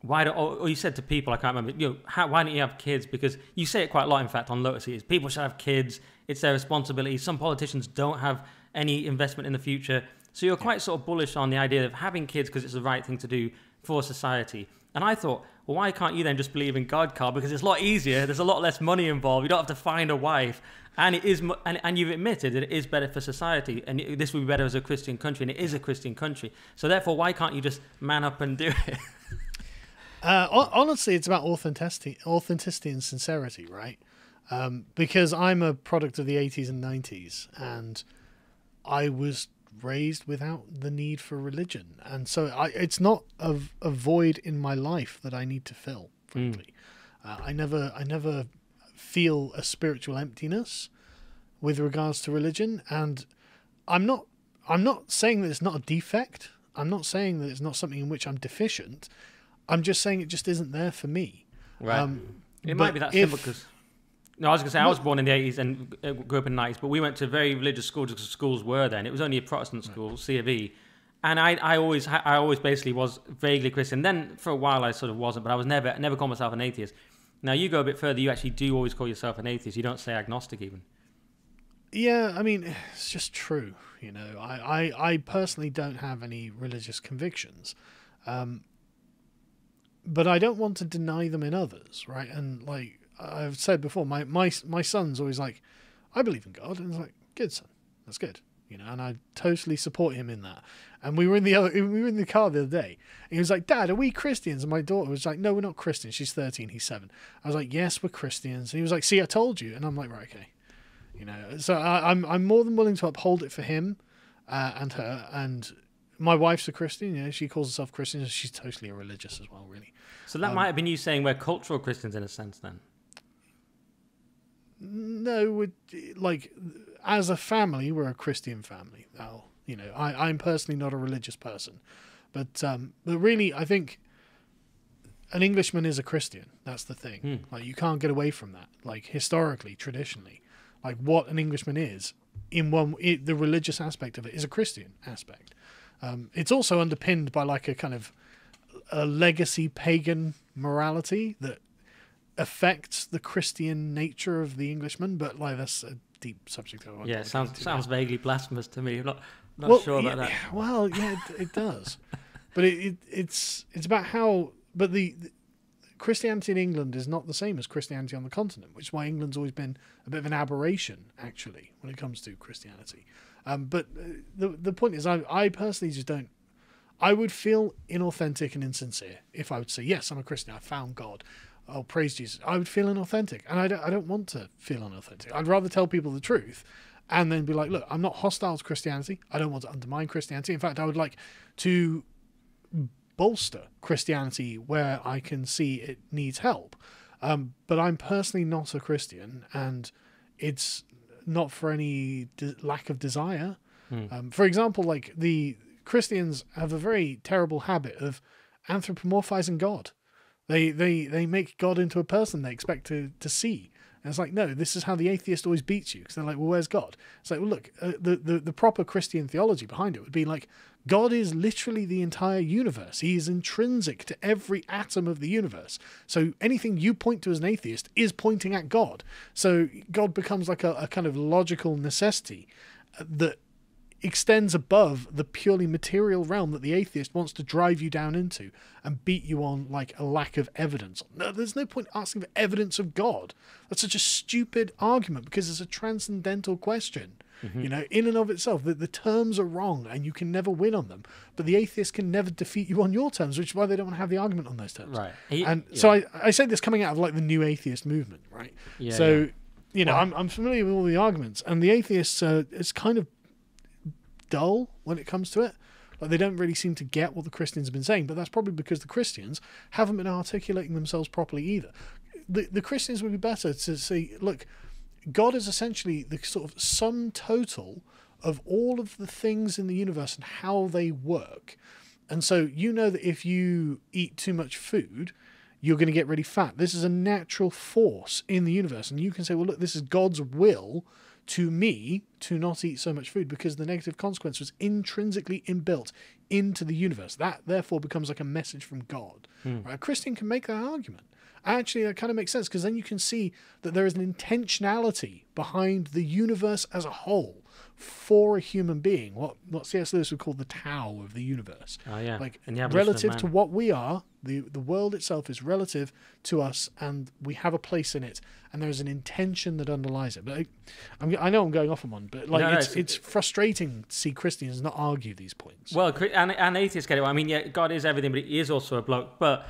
why don't... Or, or you said to people, I can't remember, you know, how, why don't you have kids? Because you say it quite a lot, in fact, on Lotus Eaters. People should have kids. It's their responsibility. Some politicians don't have any investment in the future. So you're quite sort of bullish on the idea of having kids because it's the right thing to do for society. And I thought, well, why can't you then just believe in God, Carl? Because it's a lot easier. There's a lot less money involved. You don't have to find a wife. And it is, and, and you've admitted that it is better for society, and this would be better as a Christian country, and it is a Christian country. So therefore, why can't you just man up and do it? uh, honestly, it's about authenticity, authenticity and sincerity, right? Um, because I'm a product of the eighties and nineties, and I was raised without the need for religion, and so I, it's not a, a void in my life that I need to fill. Frankly, mm. uh, I never, I never. feel a spiritual emptiness with regards to religion, and I'm not I'm not saying that it's not a defect. I'm not saying that it's not something in which I'm deficient. I'm just saying it just isn't there for me. Right. Um, it might be that simple because no, I was going to say I was born in the eighties and grew up in the nineties, but we went to very religious schools because schools were then. It was only a Protestant school, right. C of E, and I I always I always basically was vaguely Christian. Then for a while I sort of wasn't, but I was never never called myself an atheist. Now, you go a bit further. You actually do always call yourself an atheist. You don't say agnostic even. Yeah, I mean, it's just true. You know, I, I, I personally don't have any religious convictions. Um, but I don't want to deny them in others, right? And like I've said before, my, my, my son's always like, I believe in God. And it's like, good son, that's good. You know, and I totally support him in that. And we were in the other, we were in the car the other day. And he was like, "Dad, are we Christians?" And my daughter was like, "No, we're not Christians." She's thirteen. He's seven. I was like, "Yes, we're Christians." And he was like, "See, I told you." And I'm like, "Right, okay." You know, so I, I'm I'm more than willing to uphold it for him uh, and her. And my wife's a Christian. You know, she calls herself Christian. She's totally irreligious as well, really. So that um, might have been you saying we're cultural Christians in a sense, then. No, we're, like. As a family, we're a Christian family. Now, you know, I, I'm personally not a religious person, but um, but really, I think an Englishman is a Christian. That's the thing. Mm. Like, you can't get away from that. Like, historically, traditionally, like what an Englishman is in one, it, the religious aspect of it is a Christian aspect. Um, it's also underpinned by like a kind of a legacy pagan morality that affects the Christian nature of the Englishman. But like that's a deep subject. Yeah, it sounds sounds now. vaguely blasphemous to me. I'm not not well, sure about yeah, that. Well, yeah, it, it does, but it, it it's it's about how. But the, the Christianity in England is not the same as Christianity on the continent, which is why England's always been a bit of an aberration, actually, when it comes to Christianity. Um, but the the point is, I I personally just don't. I would feel inauthentic and insincere if I would say, "Yes, I'm a Christian. I found God. Oh, praise Jesus." I would feel inauthentic, and I don't, I don't want to feel inauthentic. I'd rather tell people the truth and then be like, look, I'm not hostile to Christianity. I don't want to undermine Christianity. In fact, I would like to bolster Christianity where I can see it needs help. Um, but I'm personally not a Christian, and it's not for any de- lack of desire. Hmm. Um, for example, like the Christians have a very terrible habit of anthropomorphizing God. They, they they make God into a person they expect to, to see. And it's like, no, this is how the atheist always beats you. Because they're like, well, where's God? It's like, well, look, uh, the, the, the proper Christian theology behind it would be like, God is literally the entire universe. He is intrinsic to every atom of the universe. So anything you point to as an atheist is pointing at God. So God becomes like a, a kind of logical necessity that extends above the purely material realm that the atheist wants to drive you down into and beat you on like a lack of evidence. No, there's no point asking for evidence of God. That's such a stupid argument because it's a transcendental question. Mm-hmm. You know, in and of itself, the, the terms are wrong and you can never win on them. But the atheist can never defeat you on your terms, which is why they don't want to have the argument on those terms. Right. He, and yeah. so I, I say this coming out of like the new atheist movement, right? Yeah, so, yeah. you know, well, I'm, I'm familiar with all the arguments, and the atheists, uh, it's kind of dull when it comes to it. Like, they don't really seem to get what the Christians have been saying, but that's probably because the Christians haven't been articulating themselves properly either. The, the Christians would be better to say, look, God is essentially the sort of sum total of all of the things in the universe and how they work. And so you know that if you eat too much food, you're going to get really fat. This is a natural force in the universe. And you can say, well, look, this is God's will to me to not eat so much food because the negative consequence was intrinsically inbuilt into the universe. That therefore becomes like a message from God. Mm. Right? A Christian can make that argument. Actually, that kind of makes sense because then you can see that there is an intentionality behind the universe as a whole. for a human being, what what C S Lewis would call the Tao of the universe. Oh yeah, like relative to what we are, the the world itself is relative to us, and we have a place in it, and there's an intention that underlies it. But I, I'm, I know I'm going off on one, but like no, it's, no, it's it's frustrating to see Christians not argue these points. Well, and, and atheists get it. I mean, yeah, God is everything, but he is also a bloke. But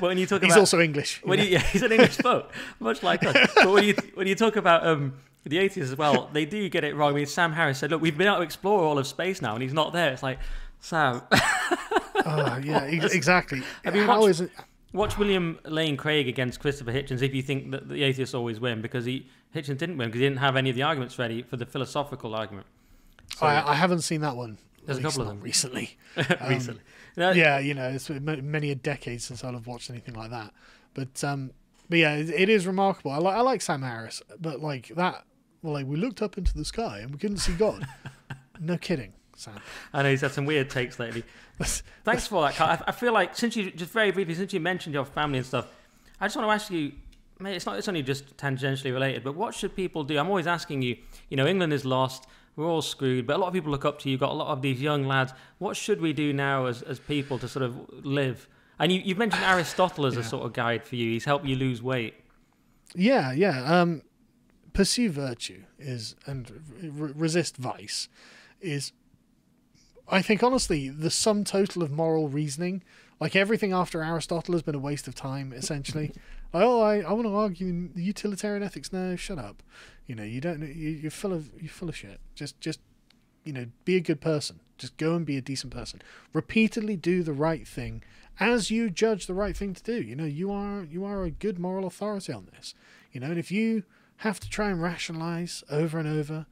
when you talk, he's about, also English. When you, yeah, he's an English bloke, much like us. But when you when you talk about um. the atheists as well, they do get it wrong. I mean, Sam Harris said, look, we've been able to explore all of space now, and he's not there. It's like, Sam. Oh, yeah, exactly. I mean, How watch, is it? watch William Lane Craig against Christopher Hitchens if you think that the atheists always win, because he Hitchens didn't win, because he didn't have any of the arguments ready for the philosophical argument. So, I, I haven't seen that one. There's a couple of them. Recently. um, recently. No, yeah, you know, it's been many a decade since I'll have watched anything like that. But, um, but yeah, it, it is remarkable. I, li I like Sam Harris, but like that... Well, like, we looked up into the sky and we couldn't see God. No kidding, Sam. I know he's had some weird takes lately. Thanks for that, Carl. I, I feel like, since you, just very briefly, since you mentioned your family and stuff, I just want to ask you, mate, it's, not, it's only just tangentially related, but what should people do? I'm always asking you, you know, England is lost, we're all screwed, but a lot of people look up to you, you've got a lot of these young lads. What should we do now as, as people to sort of live? And you, you've mentioned Aristotle as yeah. a sort of guide for you. He's helped you lose weight. Yeah, yeah. Um... Pursue virtue is and re resist vice is, I think, honestly, the sum total of moral reasoning. Like, everything after Aristotle has been a waste of time, essentially. Like, oh, I, I want to argue utilitarian ethics. No, shut up. You know, you don't. You, you're full of you're full of shit. Just just you know, be a good person. Just go and be a decent person. Repeatedly do the right thing as you judge the right thing to do. You know, you are you are a good moral authority on this. You know, and if you have to try and rationalize over and over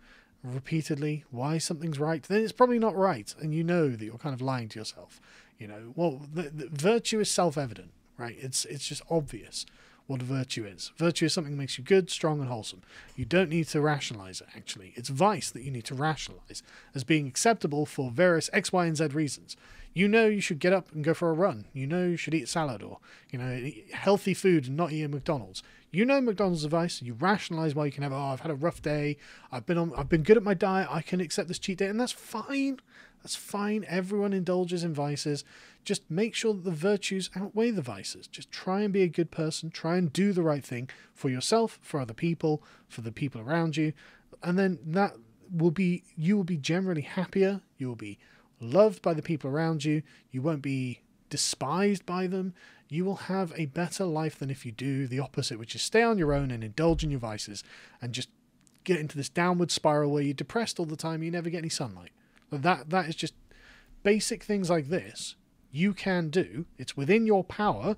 repeatedly why something's right, then it's probably not right, and you know that you're kind of lying to yourself. You know, well, the, the virtue is self-evident, right? It's it's just obvious what virtue is. Virtue is something that makes you good, strong, and wholesome. You don't need to rationalize it, actually. It's vice that you need to rationalize as being acceptable for various X, Y, and Z reasons. You know you should get up and go for a run. You know you should eat salad or, you know, eat healthy food and not eat at McDonald's. You know McDonald's is a vice. You rationalize why you can have, oh, I've had a rough day. I've been on, I've been good at my diet. I can accept this cheat day. And that's fine. That's fine. Everyone indulges in vices. Just make sure that the virtues outweigh the vices. Just try and be a good person. Try and do the right thing for yourself, for other people, for the people around you. And then that will be, you will be generally happier. You will be loved by the people around you. You won't be despised by them. You will have a better life than if you do the opposite, which is stay on your own and indulge in your vices and just get into this downward spiral where you're depressed all the time and you never get any sunlight. But that that is just basic things like this you can do. It's within your power.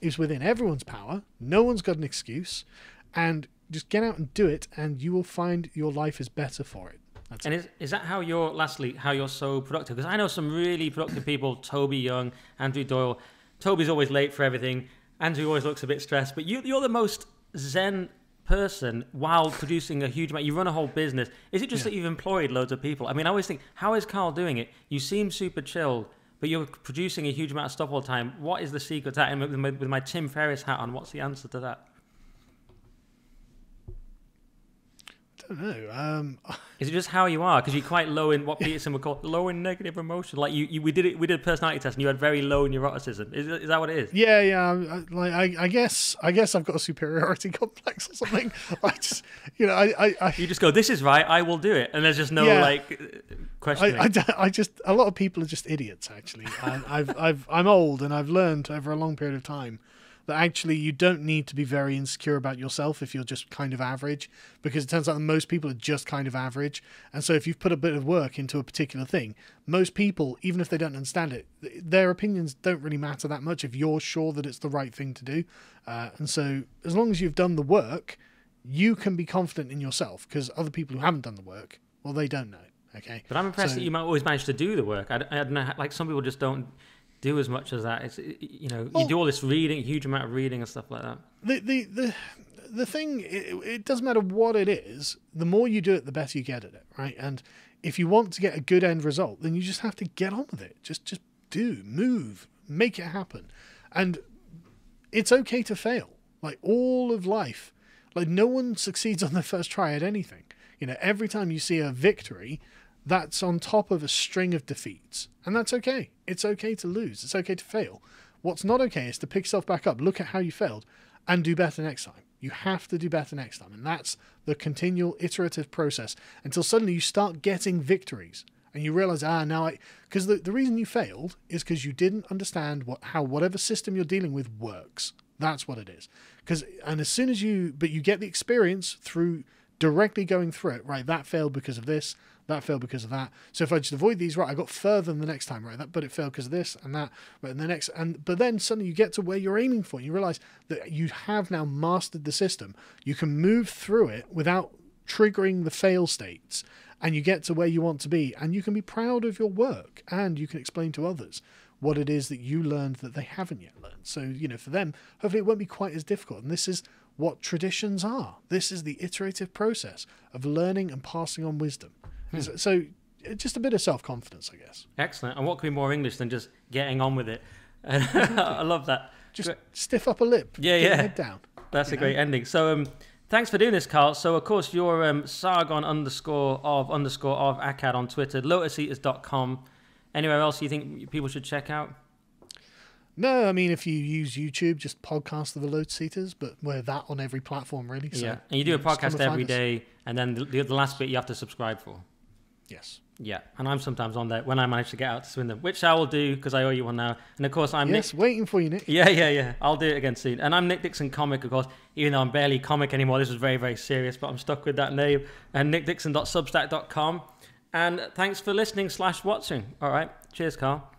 It's within everyone's power. No one's got an excuse. And just get out and do it, and you will find your life is better for it. That's and is, is that how you're, lastly, how you're so productive? Because I know some really productive people, Toby Young, Andrew Doyle. Toby's always late for everything. Andrew always looks a bit stressed. But you, you're the most zen person while producing a huge amount. You run a whole business. Is it just yeah. that you've employed loads of people? I mean, I always think, how is Carl doing it? You seem super chilled, but you're producing a huge amount of stuff all the time. What is the secret to that? And with my, with my Tim Ferriss hat on, what's the answer to that? I don't know. Um, Is it just how you are? Because you're quite low in what Peterson would call low in negative emotion. Like you, you, we did it. We did a personality test, and you had very low neuroticism. Is, is that what it is? Yeah, yeah. I, like I, I guess, I guess I've got a superiority complex or something. I just, you know, I, I, I, you just go, this is right, I will do it, and there's just no yeah, like questioning. I, I, I just, a lot of people are just idiots. Actually, I, I've, I've, I'm old, and I've learned over a long period of time that actually you don't need to be very insecure about yourself if you're just kind of average, because it turns out that most people are just kind of average. And so if you've put a bit of work into a particular thing, most people, even if they don't understand it, their opinions don't really matter that much if you're sure that it's the right thing to do. Uh, and so as long as you've done the work, you can be confident in yourself, because other people who haven't done the work, well, they don't know. Okay. But I'm impressed so, that you might always manage to do the work. I, I don't know, like some people just don't do as much as that. It's, you know, well, you do all this reading, huge amount of reading and stuff like that. The the the, the thing, it, it doesn't matter what it is. The more you do it, the better you get at it, right? And if you want to get a good end result, then you just have to get on with it. Just just do, move, make it happen. And it's okay to fail. Like all of life, like no one succeeds on their first try at anything. You know, every time you see a victory, that's on top of a string of defeats. And that's okay. It's okay to lose. It's okay to fail. What's not okay is to pick yourself back up, look at how you failed, and do better next time. You have to do better next time. And that's the continual iterative process until suddenly you start getting victories. And you realize, ah, now I... Because the, the reason you failed is because you didn't understand what how whatever system you're dealing with works. That's what it is. Because, and as soon as you... But you get the experience through directly going through it. Right, that failed because of this. That failed because of that. So if I just avoid these, right, I got further than the next time, right? That, but it failed because of this and that. But the next, and but then suddenly you get to where you're aiming for. And you realize that you have now mastered the system. You can move through it without triggering the fail states, and you get to where you want to be. And you can be proud of your work, and you can explain to others what it is that you learned that they haven't yet learned. So, you know, for them, hopefully it won't be quite as difficult. And this is what traditions are. This is the iterative process of learning and passing on wisdom. Hmm. So just a bit of self-confidence, I guess. Excellent. And what could be more English than just getting on with it? I love that. Just great. Stiff up a lip. Yeah, yeah. Head down. That's a know? great ending. So um, thanks for doing this, Carl. So, of course, you're um, Sargon underscore of underscore of Akkad on Twitter, Lotus Eaters dot com. Anywhere else you think people should check out? No, I mean, if you use YouTube, just podcast of the Lotus Eaters, but we're that on every platform, really. So, yeah, and you do a podcast every day, and then the, the last bit you have to subscribe for. Yes. Yeah, and I'm sometimes on there when I manage to get out to Swindon, which I will do because I owe you one now. And of course, I'm yes, Nick. waiting for you, Nick. Yeah, yeah, yeah. I'll do it again soon. And I'm Nick Dixon Comic, of course, even though I'm barely comic anymore. This is very, very serious, but I'm stuck with that name. And nick dixon dot substack dot com. And thanks for listening slash watching. All right. Cheers, Carl.